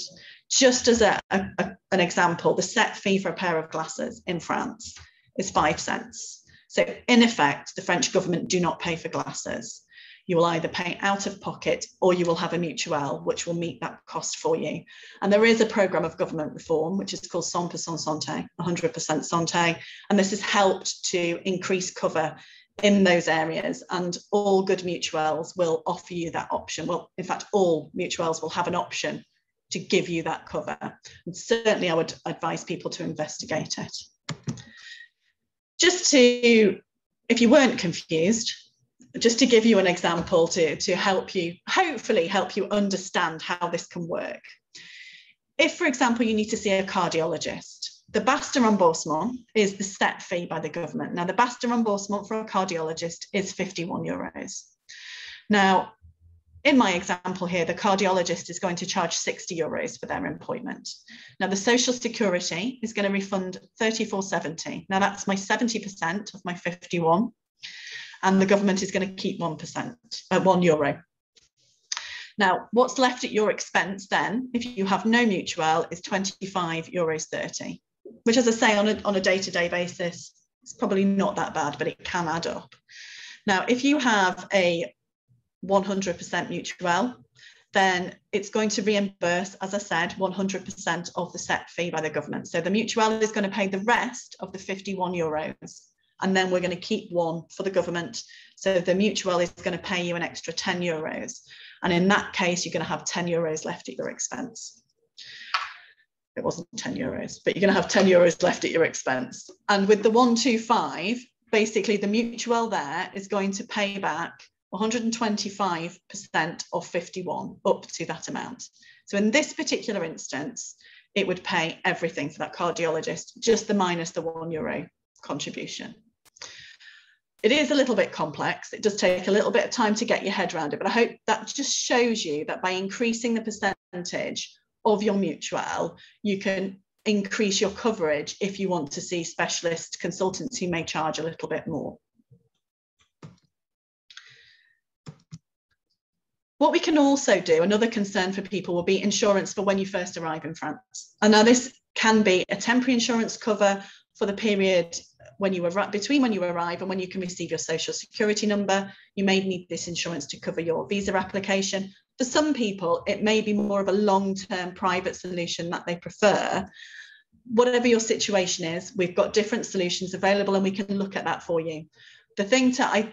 Just as an example, the set fee for a pair of glasses in France is 5 cents. So in effect, the French government do not pay for glasses. You will either pay out of pocket or you will have a mutual which will meet that cost for you. And there is a programme of government reform, which is called 100% Santé, 100% Santé. And this has helped to increase cover in those areas. And all good mutuals will offer you that option. Well, in fact, all mutuals will have an option to give you that cover. And certainly I would advise people to investigate it. If you weren't confused, just to give you an example to help you, hopefully help you understand how this can work. If, for example, you need to see a cardiologist, the BASTA remboursement is the set fee by the government. Now, the BASTA remboursement for a cardiologist is €51. Now, In my example here, the cardiologist is going to charge €60 for their appointment. Now, the Social Security is going to refund £34.70. Now, that's my 70% of my 51, and the government is going to keep 1% at €1. Now, what's left at your expense then, if you have no mutual, is €25.30, which, as I say, on a day-to-day basis, it's probably not that bad, but it can add up. Now, if you have a 100% mutual, then it's going to reimburse, as I said, 100% of the set fee by the government. So the mutual is going to pay the rest of the €51, and then we're going to keep one for the government. So the mutual is going to pay you an extra €10. And in that case, you're going to have €10 left at your expense. It wasn't €10, but you're going to have €10 left at your expense. And with the 125, basically the mutual there is going to pay back 125% of 51 up to that amount. So in this particular instance, it would pay everything for that cardiologist, just the minus the €1 contribution. It is a little bit complex. It does take a little bit of time to get your head around it, but I hope that just shows you that by increasing the percentage of your mutual, you can increase your coverage if you want to see specialist consultants who may charge a little bit more. What we can also do, another concern for people, will be insurance for when you first arrive in France. And now this can be a temporary insurance cover for the period when you arrive, between when you arrive and when you can receive your social security number. You may need this insurance to cover your visa application. For some people, it may be more of a long-term private solution that they prefer. Whatever your situation is, we've got different solutions available and we can look at that for you. The thing to,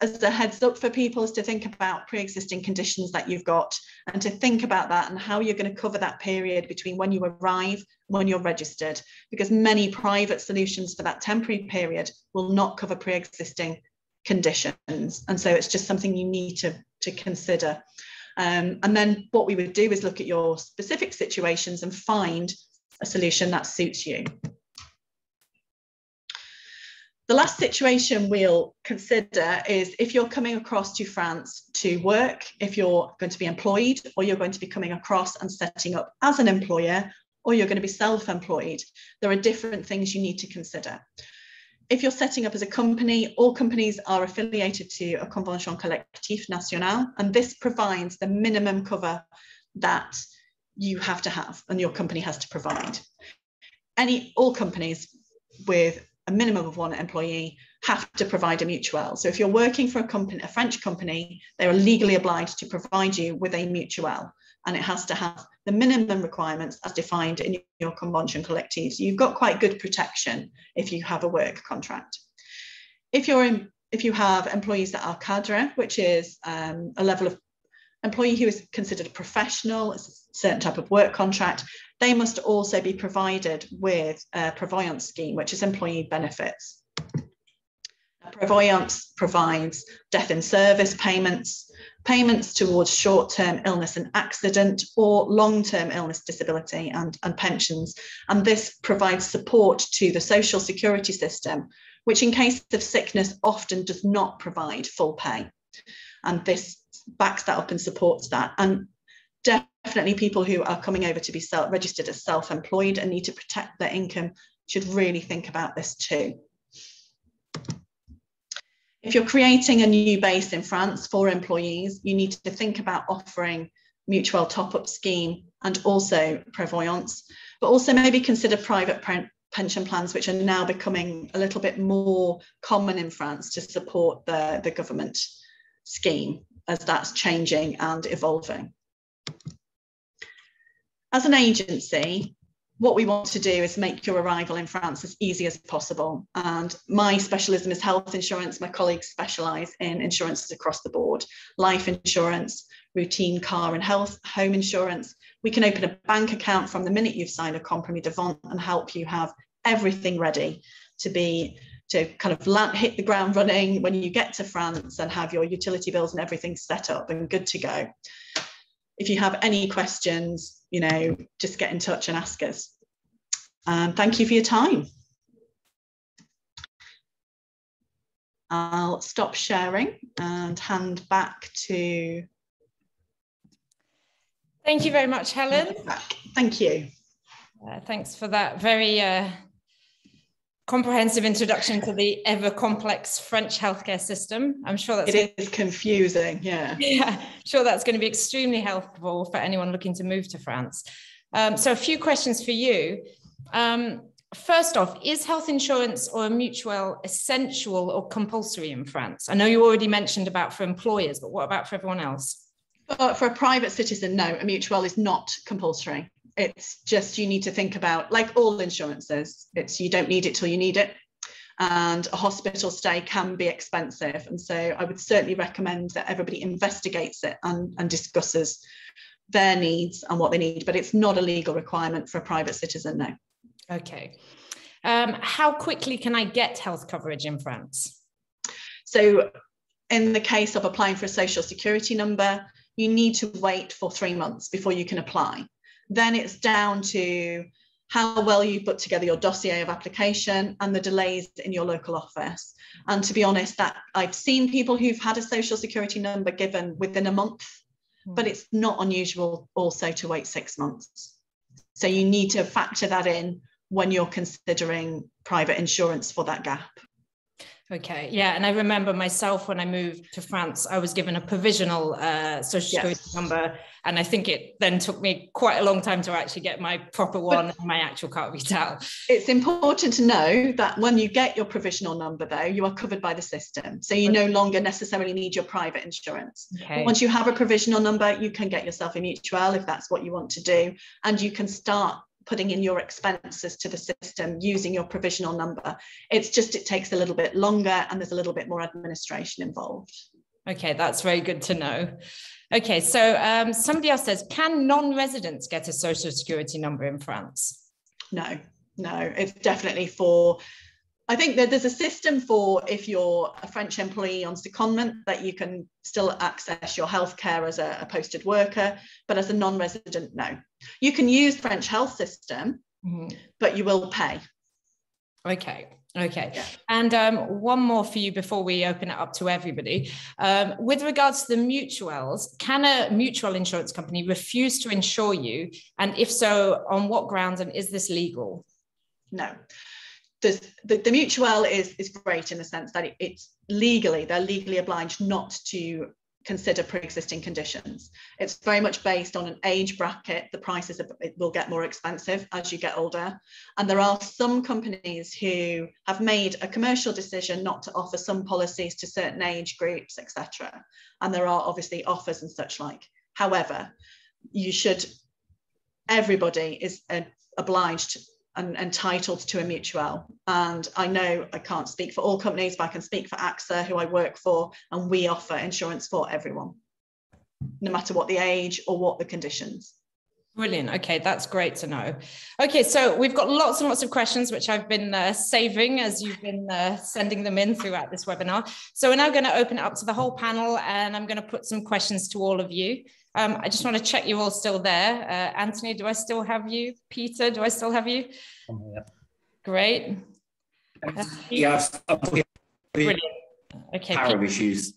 as a heads up for people, is to think about pre-existing conditions that you've got and to think about that and how you're going to cover that period between when you arrive and when you're registered, because many private solutions for that temporary period will not cover pre-existing conditions. And so it's just something you need to consider. And then what we would do is look at your specific situations and find a solution that suits you. The last situation we'll consider is if you're coming across to France to work, if you're going to be employed, or you're going to be coming across and setting up as an employer, or you're going to be self-employed. There are different things you need to consider. If you're setting up as a company, all companies are affiliated to a Convention Collective Nationale, and this provides the minimum cover that you have to have and your company has to provide. All companies with a minimum of one employee have to provide a mutual. So if you're working for a French company, they are legally obliged to provide you with a mutual, and it has to have the minimum requirements as defined in your convention collective. So you've got quite good protection if you have a work contract. If you have employees that are cadre, which is a level of employee who is considered a professional, it's a certain type of work contract, they must also be provided with a prévoyance scheme, which is employee benefits. Prévoyance provides death in service payments, payments towards short-term illness and accident, or long-term illness, disability, and pensions. And this provides support to the social security system, which in case of sickness often does not provide full pay. And this backs that up and supports that. And definitely people who are coming over to be registered as self-employed and need to protect their income should really think about this too. If you're creating a new base in France for employees, you need to think about offering mutual top-up scheme and also prévoyance, but also maybe consider private pension plans, which are now becoming a little bit more common in France to support the government scheme as that's changing and evolving. As an agency, what we want to do is make your arrival in France as easy as possible. And my specialism is health insurance. My colleagues specialise in insurances across the board: life insurance, routine car and health, home insurance. We can open a bank account from the minute you've signed a compromis de vente and help you have everything ready to kind of hit the ground running when you get to France and have your utility bills and everything set up and good to go. If you have any questions, just get in touch and ask us. Thank you for your time. I'll stop sharing and hand back to Thank you very much, Helen. Thank you. Thanks for that very comprehensive introduction to the ever complex French healthcare system. I'm sure that's confusing, yeah. Yeah, I'm sure that's going to be extremely helpful for anyone looking to move to France. So a few questions for you. First off, is health insurance or a mutuel essential or compulsory in France? I know you already mentioned about for employers, but what about for everyone else? For a private citizen, no, a mutuel is not compulsory. It's just you need to think about, like all insurances, it's you don't need it till you need it. And a hospital stay can be expensive. And so I would certainly recommend that everybody investigates it and discusses their needs and what they need. But it's not a legal requirement for a private citizen, no. Okay. How quickly can I get health coverage in France? So in the case of applying for a social security number, you need to wait for 3 months before you can apply. Then it's down to how well you put together your dossier of application and the delays in your local office. And to be honest, that I've seen people who've had a social security number given within a month, but it's not unusual also to wait 6 months. So you need to factor that in when you're considering private insurance for that gap. Okay, yeah, and I remember myself when I moved to France, I was given a provisional social security number, and I think it then took me quite a long time to actually get my proper one, and my actual carte vitale. It's important to know that when you get your provisional number, though, you are covered by the system, so you no longer necessarily need your private insurance. Okay. Once you have a provisional number, you can get yourself a mutuel if that's what you want to do, and you can start putting in your expenses to the system using your provisional number. It's just it takes a little bit longer and there's a little bit more administration involved. Okay, that's very good to know. Okay, so somebody else says, can non-residents get a social security number in France? No, no, it's definitely for, I think that there's a system for if you're a French employee on secondment that you can still access your healthcare as a posted worker, but as a non-resident, no. You can use French health system, but you will pay. Okay, okay. Yeah. And one more for you before we open it up to everybody. With regards to the mutuels, can a mutual insurance company refuse to insure you? And if so, on what grounds, and is this legal? No. The mutuel is great in the sense that it's legally, they're legally obliged not to consider pre-existing conditions. It's very much based on an age bracket. The prices will get more expensive as you get older. And there are some companies who have made a commercial decision not to offer some policies to certain age groups, etc. And there are obviously offers and such like. However, you should, everybody is obliged and entitled to a mutuel. And I know I can't speak for all companies, but I can speak for AXA, who I work for, and we offer insurance for everyone, no matter what the age or what the conditions. Brilliant. Okay, that's great to know. Okay, so we've got lots and lots of questions, which I've been saving as you've been sending them in throughout this webinar. So we're now going to open it up to the whole panel, and I'm going to put some questions to all of you. I just want to check you're all still there. Anthony, do I still have you? Peter, do I still have you? Yeah. Great. Yes. Brilliant. Okay. Power issues.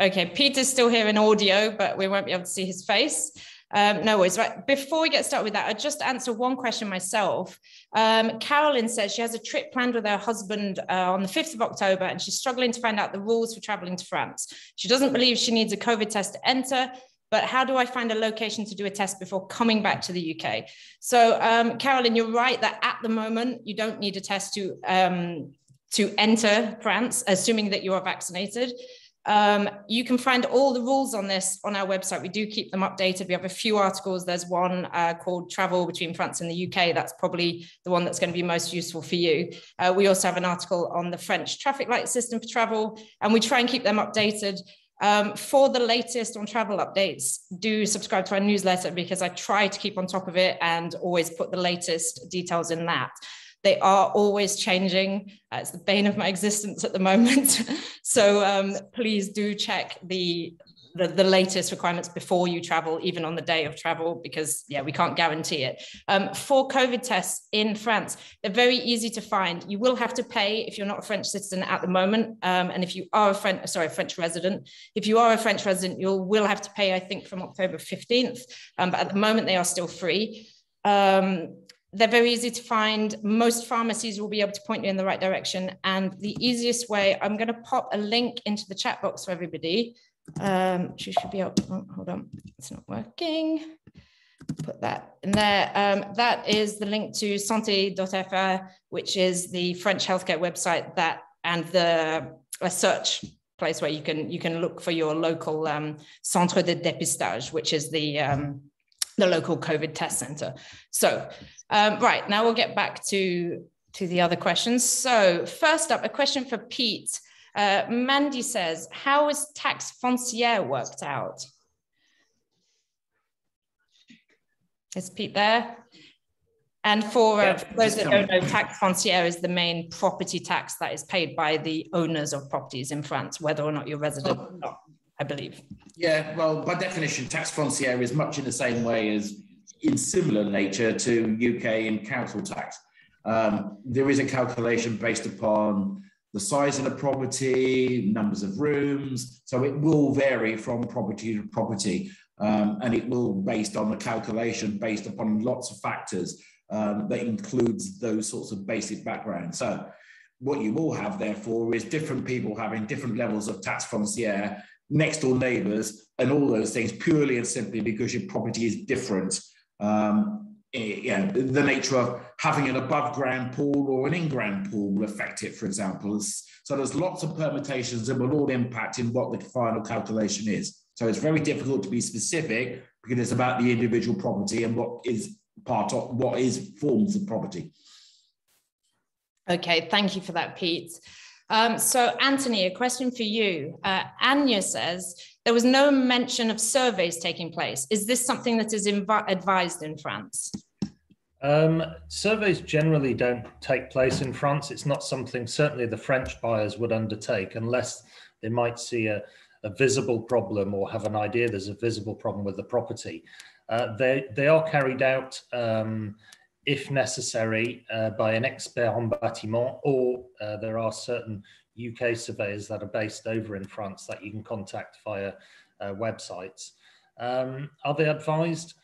Okay, Peter's still here in audio, but we won't be able to see his face. No worries. Right. Before we get started with that, I'll just answer one question myself. Carolyn says she has a trip planned with her husband on the 5th of October, and she's struggling to find out the rules for traveling to France. She doesn't believe she needs a COVID test to enter, but how do I find a location to do a test before coming back to the UK? So, Carolyn, you're right that at the moment you don't need a test to enter France, assuming that you are vaccinated. You can find all the rules on this on our website. We do keep them updated. We have a few articles. There's one called Travel Between France and the UK. That's probably the one that's going to be most useful for you. We also have an article on the French traffic light system for travel, and we try and keep them updated. For the latest on travel updates, do subscribe to our newsletter, because I try to keep on top of it and always put the latest details in that. They are always changing. It's the bane of my existence at the moment. So please do check the the latest requirements before you travel, even on the day of travel, because yeah, we can't guarantee it. For COVID tests in France, they're very easy to find. You will have to pay if you're not a French citizen at the moment. And if you are a French resident, you will have to pay, I think, from October 15th. But at the moment, they are still free. They're very easy to find. Most pharmacies will be able to point you in the right direction. And the easiest way, I'm going to pop a link into the chat box for everybody. She should be able to, oh, hold on, it's not working. Put that in there. That is the link to santé.fr, which is the French healthcare website, that and the search place where you can look for your local centre de dépistage, which is the local COVID test centre. So right now we'll get back to the other questions. So first up, a question for Pete. Mandy says, how is taxe foncière worked out? Is Pete there? And for those that don't know, taxe foncière is the main property tax that is paid by the owners of properties in France, whether or not you're resident or not, I believe. Yeah, well, by definition, taxe foncière is much in the same way as, in similar nature to UK and council tax. There is a calculation based upon the size of the property, numbers of rooms, so it will vary from property to property, and it will based on the calculation based upon lots of factors that includes those sorts of basic backgrounds. So what you will have therefore is different people having different levels of tax foncière, next door neighbours and all those things, purely and simply because your property is different. Yeah, the nature of having an above ground pool or an in ground pool will affect it, for example. So there's lots of permutations that will all impact in what the final calculation is. So it's very difficult to be specific because it's about the individual property and what is part of what is forms of property. Okay, thank you for that, Pete. So Anthony, a question for you. Anya says, there was no mention of surveys taking place. Is this something that is advised in France? Surveys generally don't take place in France. It's not something certainly the French buyers would undertake unless they might see a visible problem or have an idea there's a visible problem with the property. They are carried out, if necessary, by an expert en bâtiment, or there are certain UK surveyors that are based over in France that you can contact via websites. Are they advised?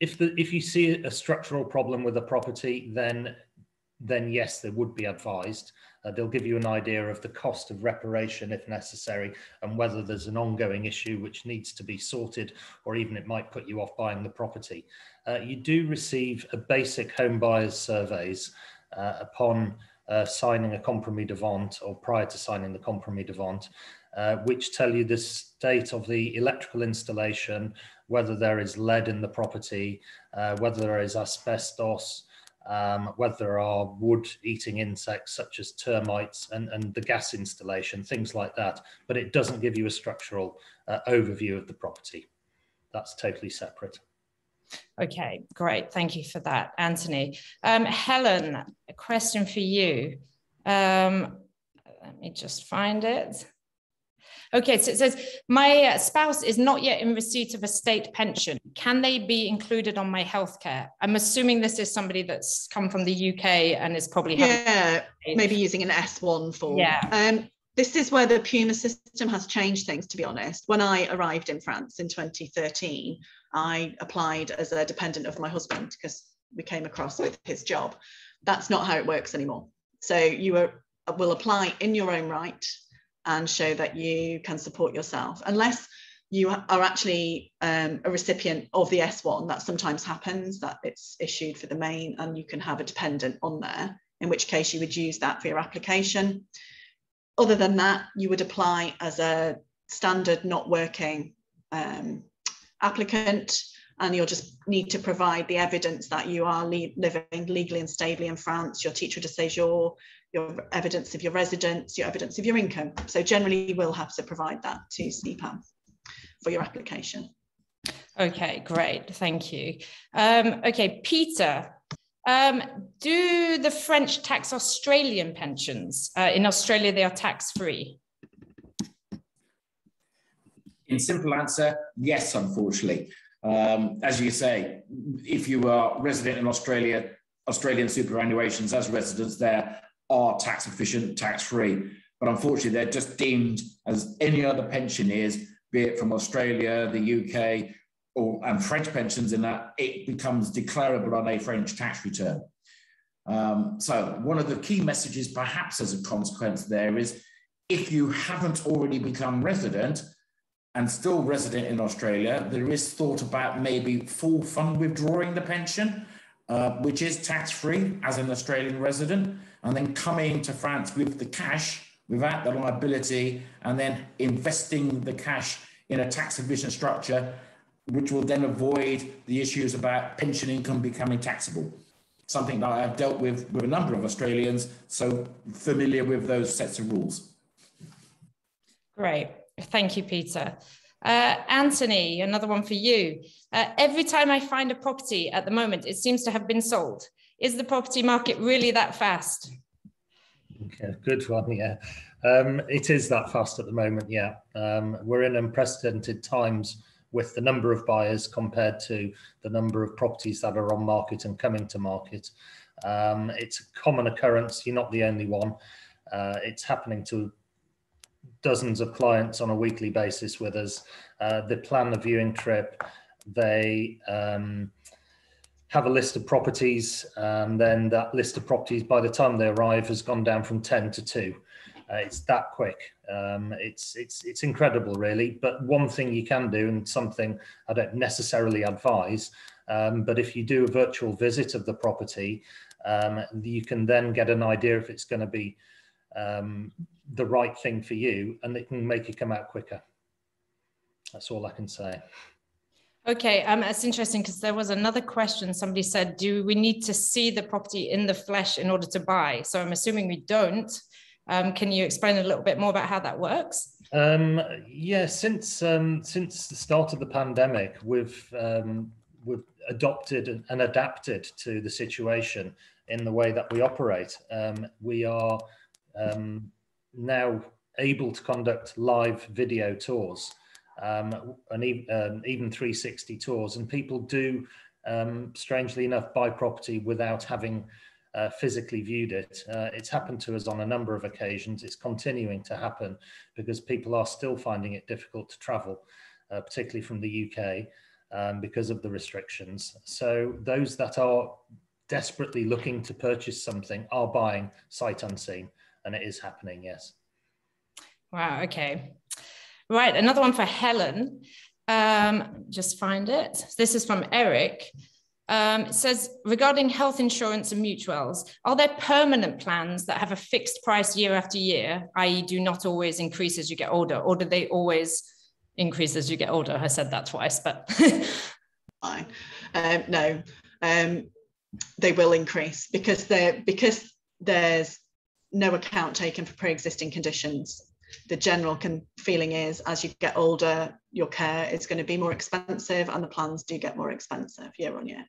If you see a structural problem with a property, then yes, they would be advised. They'll give you an idea of the cost of reparation if necessary, and whether there's an ongoing issue which needs to be sorted, or even it might put you off buying the property. You do receive a basic home buyer's surveys upon signing a compromis de vente, or prior to signing the compromis de vente, which tell you the state of the electrical installation, whether there is lead in the property, whether there is asbestos, whether there are wood-eating insects such as termites, and the gas installation, things like that. But it doesn't give you a structural overview of the property. That's totally separate. Okay, great. Thank you for that, Anthony. Helen, a question for you. Let me just find it. Okay, so it says, my spouse is not yet in receipt of a state pension. Can they be included on my healthcare? I'm assuming this is somebody that's come from the UK and is probably maybe using an S1 form. Yeah. This is where the PUMA system has changed things, to be honest. When I arrived in France in 2013, I applied as a dependent of my husband because we came across with his job. That's not how it works anymore. So you will apply in your own right and show that you can support yourself, unless you are actually a recipient of the S1. That sometimes happens, that it's issued for the main and you can have a dependent on there, in which case you would use that for your application. Other than that, you would apply as a standard not working applicant, and you'll just need to provide the evidence that you are living legally and stably in France, your titre de séjour, your evidence of your residence, your evidence of your income. So generally you will have to provide that to CPAM for your application. Okay, great, thank you. Okay, Peter. Do the French tax Australian pensions? In Australia, they are tax-free. In simple answer, yes, unfortunately. As you say, if you are resident in Australia, Australian superannuations as residents there are tax efficient, tax-free. But unfortunately, they're just deemed as any other pension is, be it from Australia, the UK, and French pensions, in that it becomes declarable on a French tax return. So one of the key messages, perhaps as a consequence there, is if you haven't already become resident and still resident in Australia, there is thought about maybe full fund withdrawing the pension, which is tax-free as an Australian resident, and then coming to France with the cash without the liability, and then investing the cash in a tax-efficient structure, which will then avoid the issues about pension income becoming taxable. Something that I've dealt with a number of Australians, so familiar with those sets of rules. Great. Thank you, Peter. Anthony, another one for you. Every time I find a property at the moment, it seems to have been sold. Is the property market really that fast? Yeah, good one, yeah. It is that fast at the moment, yeah. We're in unprecedented times with the number of buyers compared to the number of properties that are on market and coming to market. It's a common occurrence, you're not the only one. It's happening to dozens of clients on a weekly basis with us. They plan the viewing trip, they have a list of properties, and then that list of properties, by the time they arrive, has gone down from 10 to 2. It's that quick. It's incredible, really. But one thing you can do, and something I don't necessarily advise, but if you do a virtual visit of the property, you can then get an idea if it's going to be the right thing for you, and it can make you come out quicker. That's all I can say. Okay, it's interesting because there was another question. Somebody said, do we need to see the property in the flesh in order to buy? So I'm assuming we don't. Can you explain a little bit more about how that works? Yeah, since the start of the pandemic, we've adopted and adapted to the situation in the way that we operate. We are now able to conduct live video tours, and even 360 tours, and people do, strangely enough, buy property without having physically viewed it. It's happened to us on a number of occasions. It's continuing to happen because people are still finding it difficult to travel, particularly from the UK, because of the restrictions. So those that are desperately looking to purchase something are buying sight unseen, and it is happening, yes. Wow, okay. Right, another one for Helen. Just find it. This is from Eric. It says, regarding health insurance and mutuals, are there permanent plans that have a fixed price year after year, i.e. do not always increase as you get older, or do they always increase as you get older? I said that twice, but... Fine. No, they will increase because there's no account taken for pre-existing conditions. The general feeling is, as you get older, your care is going to be more expensive, and the plans do get more expensive year on year.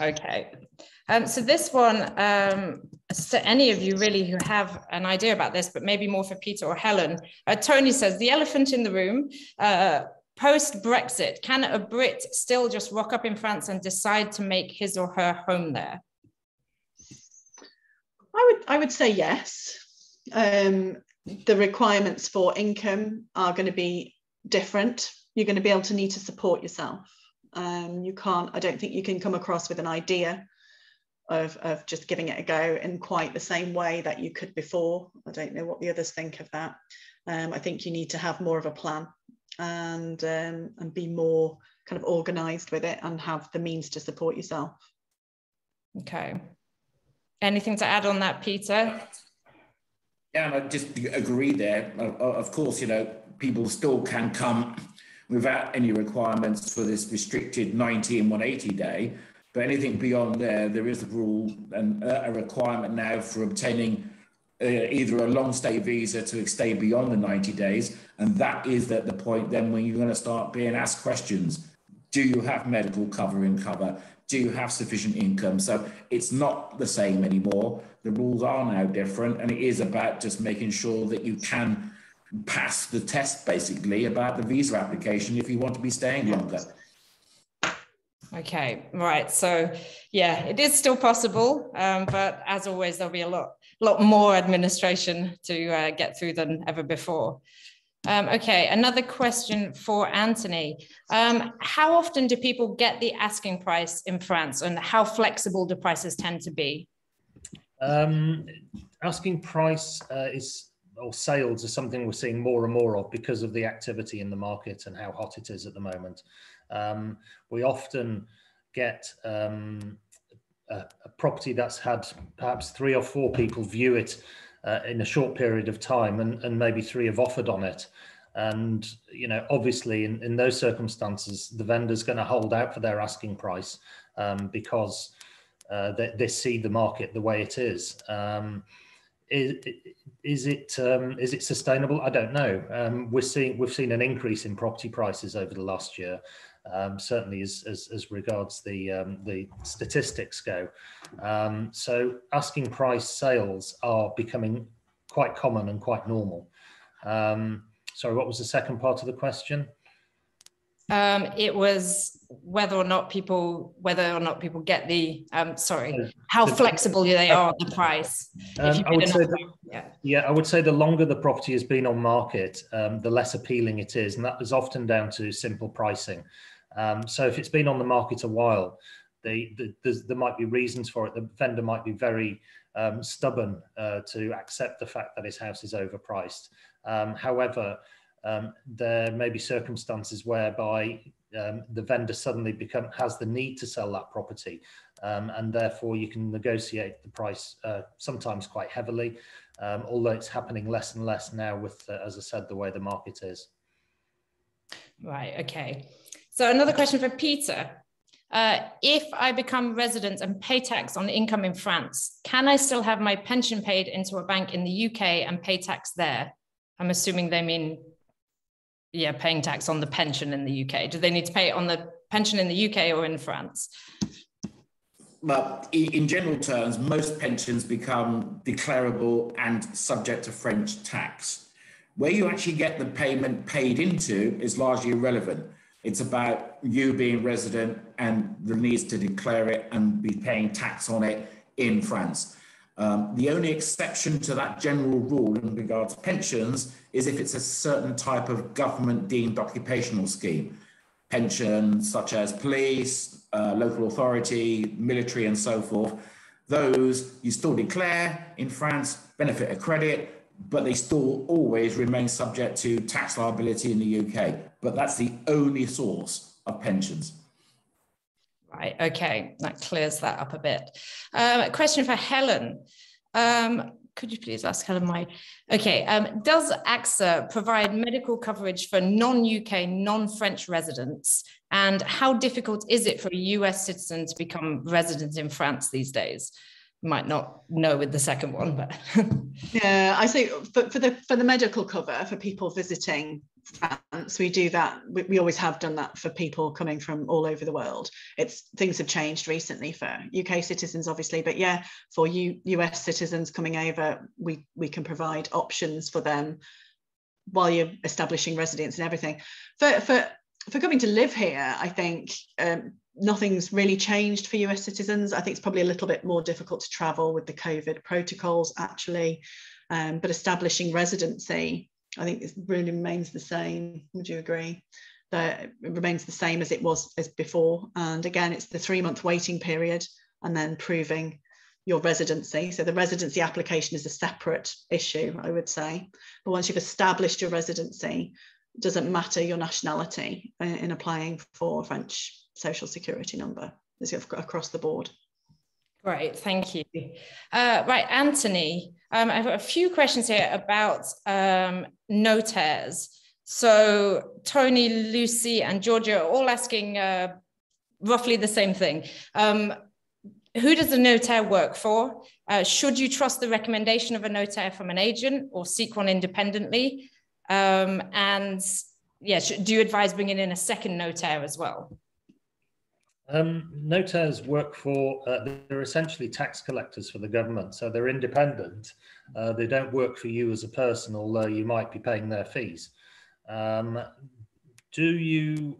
Okay, so this one, to any of you really who have an idea about this, but maybe more for Peter or Helen. Tony says, the elephant in the room, post-Brexit, can a Brit still just rock up in France and decide to make his or her home there? I would say yes. The requirements for income are going to be different. You're going to be able to need to support yourself. You can't, I don't think you can come across with an idea of just giving it a go in quite the same way that you could before. I don't know what the others think of that. I think you need to have more of a plan and be more kind of organised with it and have the means to support yourself. Okay. Anything to add on that, Peter? Yeah, and I just agree there. Of course, you know, people still can come without any requirements for this restricted 90 and 180 day, but anything beyond there, there is a rule and a requirement now for obtaining either a long stay visa to stay beyond the 90 days. And that is at the point then when you're going to start being asked questions. Do you have medical cover in cover? Do you have sufficient income? So it's not the same anymore. The rules are now different, and it is about just making sure that you can pass the test, basically, about the visa application if you want to be staying longer. Okay, right. So, yeah, it is still possible, but as always, there'll be a lot more administration to get through than ever before. Okay, another question for Anthony. How often do people get the asking price in France, and how flexible do prices tend to be? Asking price or sales is something we're seeing more and more of because of the activity in the market and how hot it is at the moment. We often get a property that's had perhaps 3 or 4 people view it in a short period of time, and maybe 3 have offered on it. And, you know, obviously in those circumstances, the vendor's going to hold out for their asking price because they see the market the way it is. Is it sustainable? I don't know. We've seen an increase in property prices over the last year, certainly as regards the statistics go. So asking price sales are becoming quite common and quite normal. Sorry, what was the second part of the question? It was whether or not people get the how flexible they are the price. I would say the longer the property has been on market, the less appealing it is, and that is often down to simple pricing. So if it's been on the market a while, there might be reasons for it. The vendor might be very stubborn to accept the fact that his house is overpriced. However, there may be circumstances whereby the vendor suddenly has the need to sell that property, and therefore you can negotiate the price sometimes quite heavily, although it's happening less and less now with, as I said, the way the market is. Right, okay. So another question for Peter. If I become resident and pay tax on income in France, can I still have my pension paid into a bank in the UK and pay tax there? I'm assuming they mean, yeah, paying tax on the pension in the UK. Do they need to pay it on the pension in the UK or in France? Well, in general terms, most pensions become declarable and subject to French tax. Where you actually get the payment paid into is largely irrelevant. It's about you being resident and the needs to declare it and be paying tax on it in France. The only exception to that general rule in regards to pensions is if it's a certain type of government-deemed occupational scheme. Pensions such as police, local authority, military and so forth, those you still declare in France, benefit of credit, but they still always remain subject to tax liability in the UK. But that's the only source of pensions. Right, okay, that clears that up a bit. A question for Helen. Could you please ask Helen my... Okay, does AXA provide medical coverage for non-UK, non-French residents? And how difficult is it for a US citizen to become resident in France these days? Might not know with the second one, but... Yeah, I think for the medical cover for people visiting France, we do that. We always have done that for people coming from all over the world. Things have changed recently for UK citizens, obviously, but yeah, for US citizens coming over, we can provide options for them while you're establishing residence and everything. For coming to live here, I think nothing's really changed for US citizens. I think it's probably a little bit more difficult to travel with the COVID protocols, actually, but establishing residency, I think it really remains the same. Would you agree? That it remains the same as it was as before. And again, it's the 3-month waiting period and then proving your residency. So the residency application is a separate issue, I would say. But once you've established your residency, it doesn't matter your nationality in applying for a French social security number across the board. Great, thank you. Right, Anthony, I've got a few questions here about notaires. So Tony, Lucy and Georgia are all asking roughly the same thing. Who does the notaire work for? Should you trust the recommendation of a notaire from an agent or seek one independently? And yeah, do you advise bringing in a second notaire as well? Notaires work for, they're essentially tax collectors for the government, so they're independent, They don't work for you as a person, although you might be paying their fees. Do you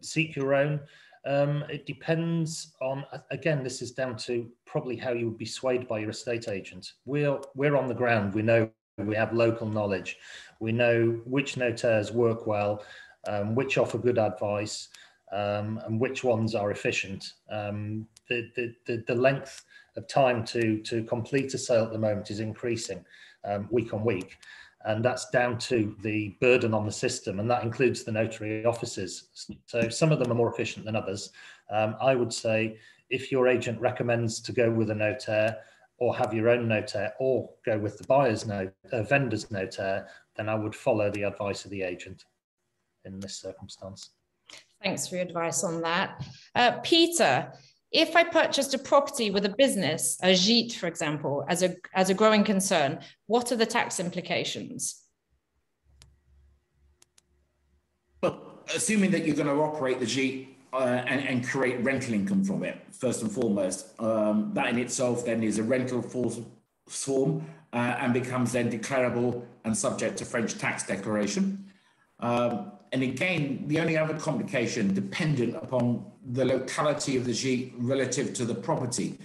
seek your own? It depends on, again, this is down to probably how you would be swayed by your estate agent. We're on the ground. We know, we have local knowledge. We know which notaires work well, which offer good advice, and which ones are efficient. The length of time to complete a sale at the moment is increasing week on week. And that's down to the burden on the system, and that includes the notary offices. So some of them are more efficient than others. I would say if your agent recommends to go with a notaire or have your own notaire or go with the buyer's vendor's notaire, then I would follow the advice of the agent in this circumstance. Thanks for your advice on that. Peter, if I purchased a property with a business, a gîte, for example, as a growing concern, what are the tax implications? Well, assuming that you're going to operate the gîte and create rental income from it, first and foremost, that in itself then is a rental form and becomes then declarable and subject to French tax declaration. And again, the only other complication dependent upon the locality of the gîte relative to the property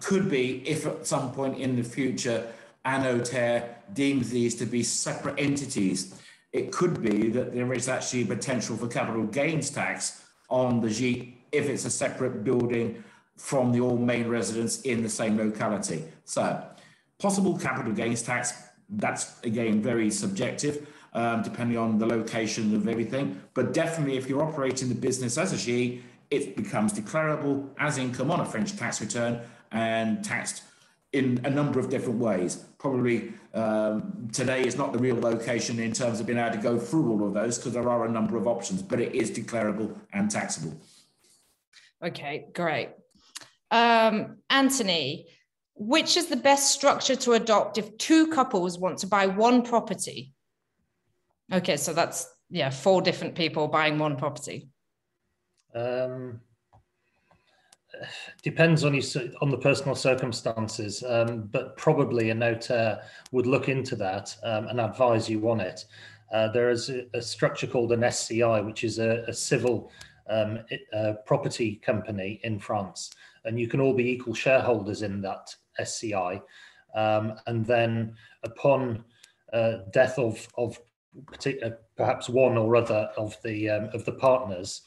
could be if at some point in the future a notaire deems these to be separate entities. It could be that there is actually potential for capital gains tax on the gîte if it's a separate building from the all main residence in the same locality. So possible capital gains tax, that's again very subjective. Depending on the location of everything. But definitely if you're operating the business as a gîte, it becomes declarable as income on a French tax return and taxed in a number of different ways. Probably today is not the real location in terms of being able to go through all of those because there are a number of options, but it is declarable and taxable. Okay, great. Anthony, which is the best structure to adopt if two couples want to buy one property? Okay, so that's, yeah, four different people buying one property. Depends on the personal circumstances, but probably a notaire would look into that and advise you on it. There is a structure called an SCI, which is a civil property company in France, and you can all be equal shareholders in that SCI. And then upon death of perhaps one or other of the partners,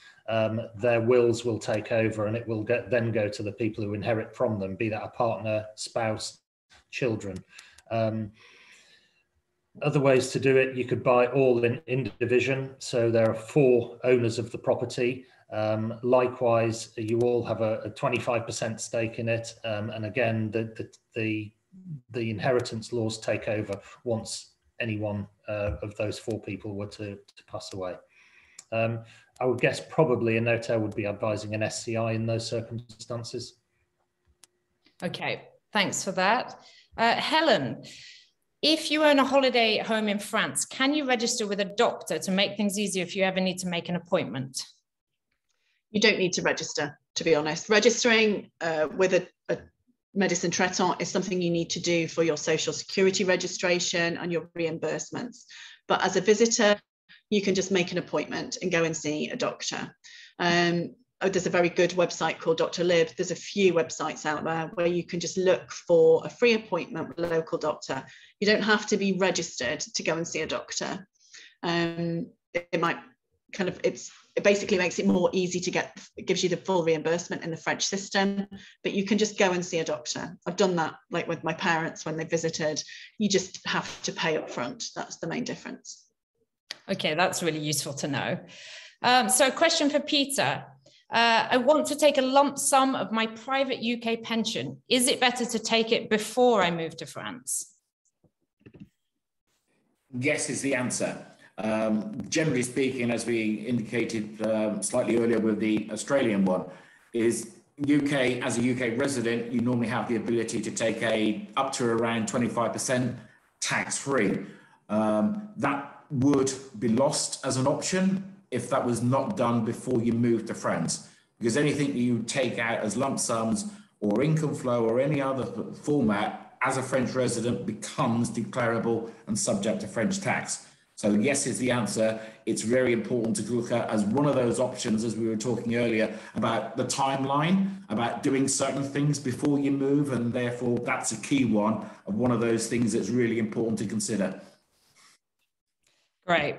their wills will take over, and it will then go to the people who inherit from them, be that a partner, spouse, children. Other ways to do it, you could buy all in indivision, so there are four owners of the property. Likewise, you all have a 25% stake in it, and again, the inheritance laws take over once anyone of those four people were to pass away. I would guess probably a notaire would be advising an SCI in those circumstances. Okay, thanks for that. Helen, if you own a holiday home in France, can you register with a doctor to make things easier if you ever need to make an appointment? You don't need to register, to be honest. Registering with a médecin traitant is something you need to do for your social security registration and your reimbursements. But as a visitor, you can just make an appointment and go and see a doctor. There's a very good website called Dr. Lib. There's a few websites out there where you can just look for a free appointment with a local doctor. You don't have to be registered to go and see a doctor. It basically makes it more easy to get, it gives you the full reimbursement in the French system, but you can just go and see a doctor. I've done that, like with my parents when they visited. You just have to pay up front. That's the main difference. Okay, that's really useful to know. So a question for Peter. I want to take a lump sum of my private UK pension. Is it better to take it before I move to France? Yes is the answer. Generally speaking, as we indicated slightly earlier with the Australian one, is UK, as a UK resident, you normally have the ability to take up to around 25% tax-free. That would be lost as an option if that was not done before you move to France, because anything you take out as lump sums or income flow or any other format as a French resident becomes declarable and subject to French tax. So yes is the answer. It's very important to look at as one of those options, as we were talking earlier, about the timeline, about doing certain things before you move, and therefore that's a key one, of one of those things that's really important to consider. Great.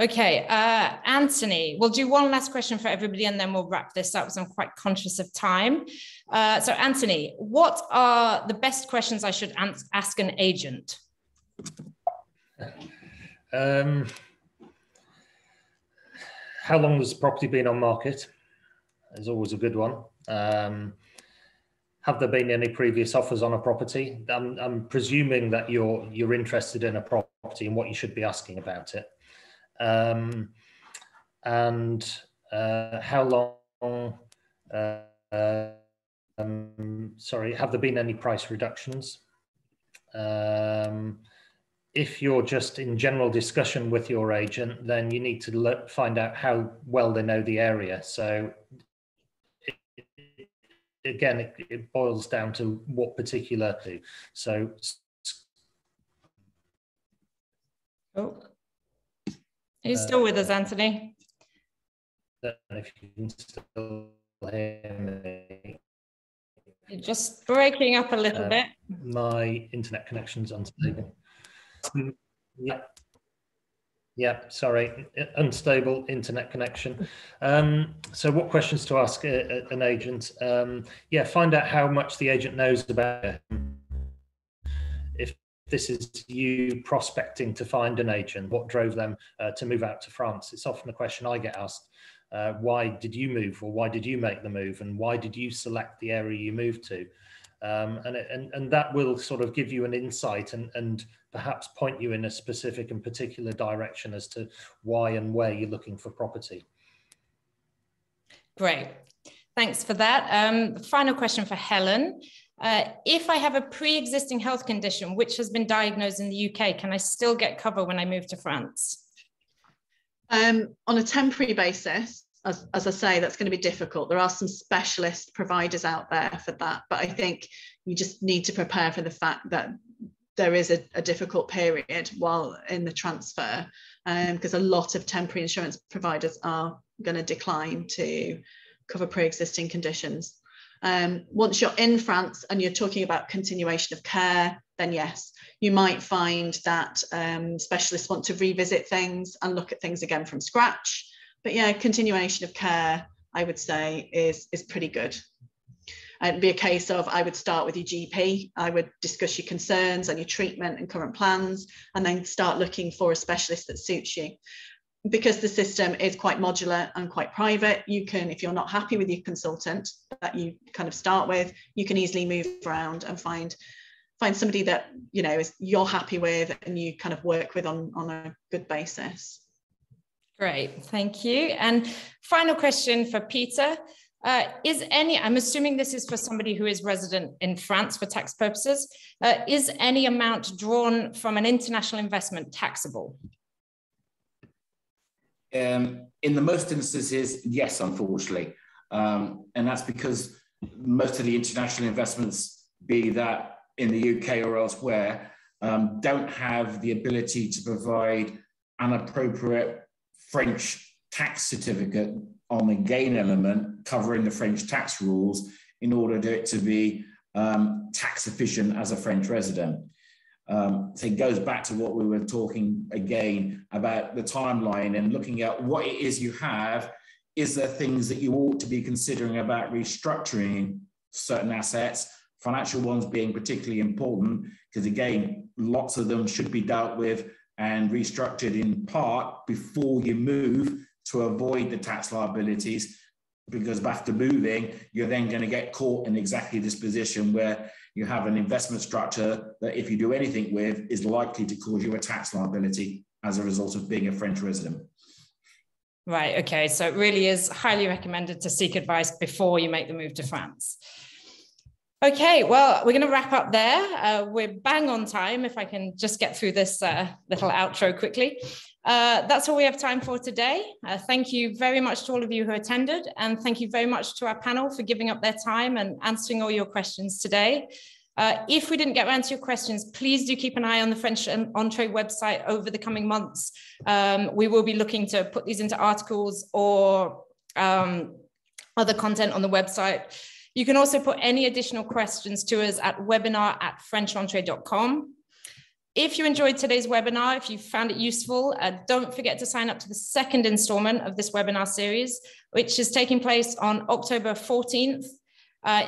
Okay, Anthony, we'll do one last question for everybody and then we'll wrap this up because I'm quite conscious of time. So Anthony, what are the best questions I should ask an agent? How long has the property been on market? Is always a good one. Have there been any previous offers on a property? I'm presuming that you're interested in a property and what you should be asking about it. How long? Have there been any price reductions? If you're just in general discussion with your agent, then you need to find out how well they know the area. So it boils down to what particular. So. Oh, are you still with us, Anthony? If you can still hear me. You're just breaking up a little bit. My internet connection's unstable. Yeah, sorry, unstable internet connection. So what questions to ask an agent? Find out how much the agent knows about it. If this is you prospecting to find an agent, what drove them to move out to France? It's often a question I get asked. Why did you move, or why did you make the move, and why did you select the area you moved to? And that will sort of give you an insight and perhaps point you in a specific and particular direction as to why and where you're looking for property. Great, thanks for that. Final question for Helen. If I have a pre-existing health condition which has been diagnosed in the UK, can I still get cover when I move to France? On a temporary basis, as I say, that's going to be difficult. There are some specialist providers out there for that, but I think you just need to prepare for the fact that there is a difficult period while in the transfer, because a lot of temporary insurance providers are going to decline to cover pre-existing conditions. Once you're in France and you're talking about continuation of care, then yes, you might find that specialists want to revisit things and look at things again from scratch. But yeah, continuation of care, I would say, is pretty good. It'd be a case of, I would start with your GP, I would discuss your concerns and your treatment and current plans, and then start looking for a specialist that suits you. Because the system is quite modular and quite private, you can, if you're not happy with your consultant that you kind of start with, you can easily move around and find somebody that, you know, you're happy with and you kind of work with on a good basis. Great, thank you. And final question for Peter. I'm assuming this is for somebody who is resident in France for tax purposes, is any amount drawn from an international investment taxable? In the most instances, yes, unfortunately. And that's because most of the international investments, be that in the UK or elsewhere, don't have the ability to provide an appropriate French tax certificate on the gain element covering the French tax rules in order for it to be tax efficient as a French resident. So it goes back to what we were talking again about the timeline and looking at what it is you have. Is there things that you ought to be considering about restructuring certain assets, financial ones being particularly important, because again, lots of them should be dealt with and restructured in part before you move, to avoid the tax liabilities, because after moving, you're then going to get caught in exactly this position where you have an investment structure that if you do anything with is likely to cause you a tax liability as a result of being a French resident. Right, okay, so it really is highly recommended to seek advice before you make the move to France. Okay, well, we're going to wrap up there. We're bang on time, if I can just get through this little outro quickly. That's all we have time for today. Thank you very much to all of you who attended, and thank you very much to our panel for giving up their time and answering all your questions today. If we didn't get around to your questions, please do keep an eye on the French Entrée website over the coming months. We will be looking to put these into articles or other content on the website. You can also put any additional questions to us at webinar@frenchentrée.com. If you enjoyed today's webinar, if you found it useful, don't forget to sign up to the second installment of this webinar series, which is taking place on October 14th.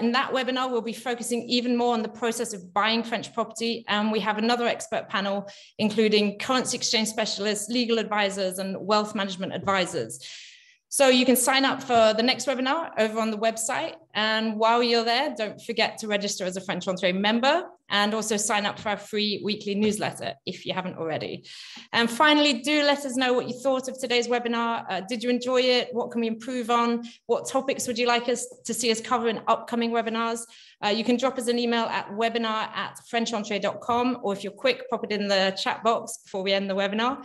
In that webinar, we'll be focusing even more on the process of buying French property, and we have another expert panel, including currency exchange specialists, legal advisors, and wealth management advisors. So you can sign up for the next webinar over on the website. And while you're there, don't forget to register as a French Entrée member and also sign up for our free weekly newsletter if you haven't already. And finally, do let us know what you thought of today's webinar. Did you enjoy it? What can we improve on? What topics would you like us to see us cover in upcoming webinars? You can drop us an email at webinar@frenchentrée.com, or if you're quick, pop it in the chat box before we end the webinar.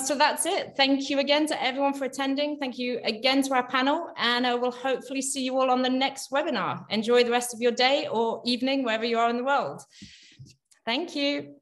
So that's it. Thank you again to everyone for attending. Thank you again to our panel, and we'll hopefully see you all on the next webinar. Enjoy the rest of your day or evening, wherever you are in the world. Thank you.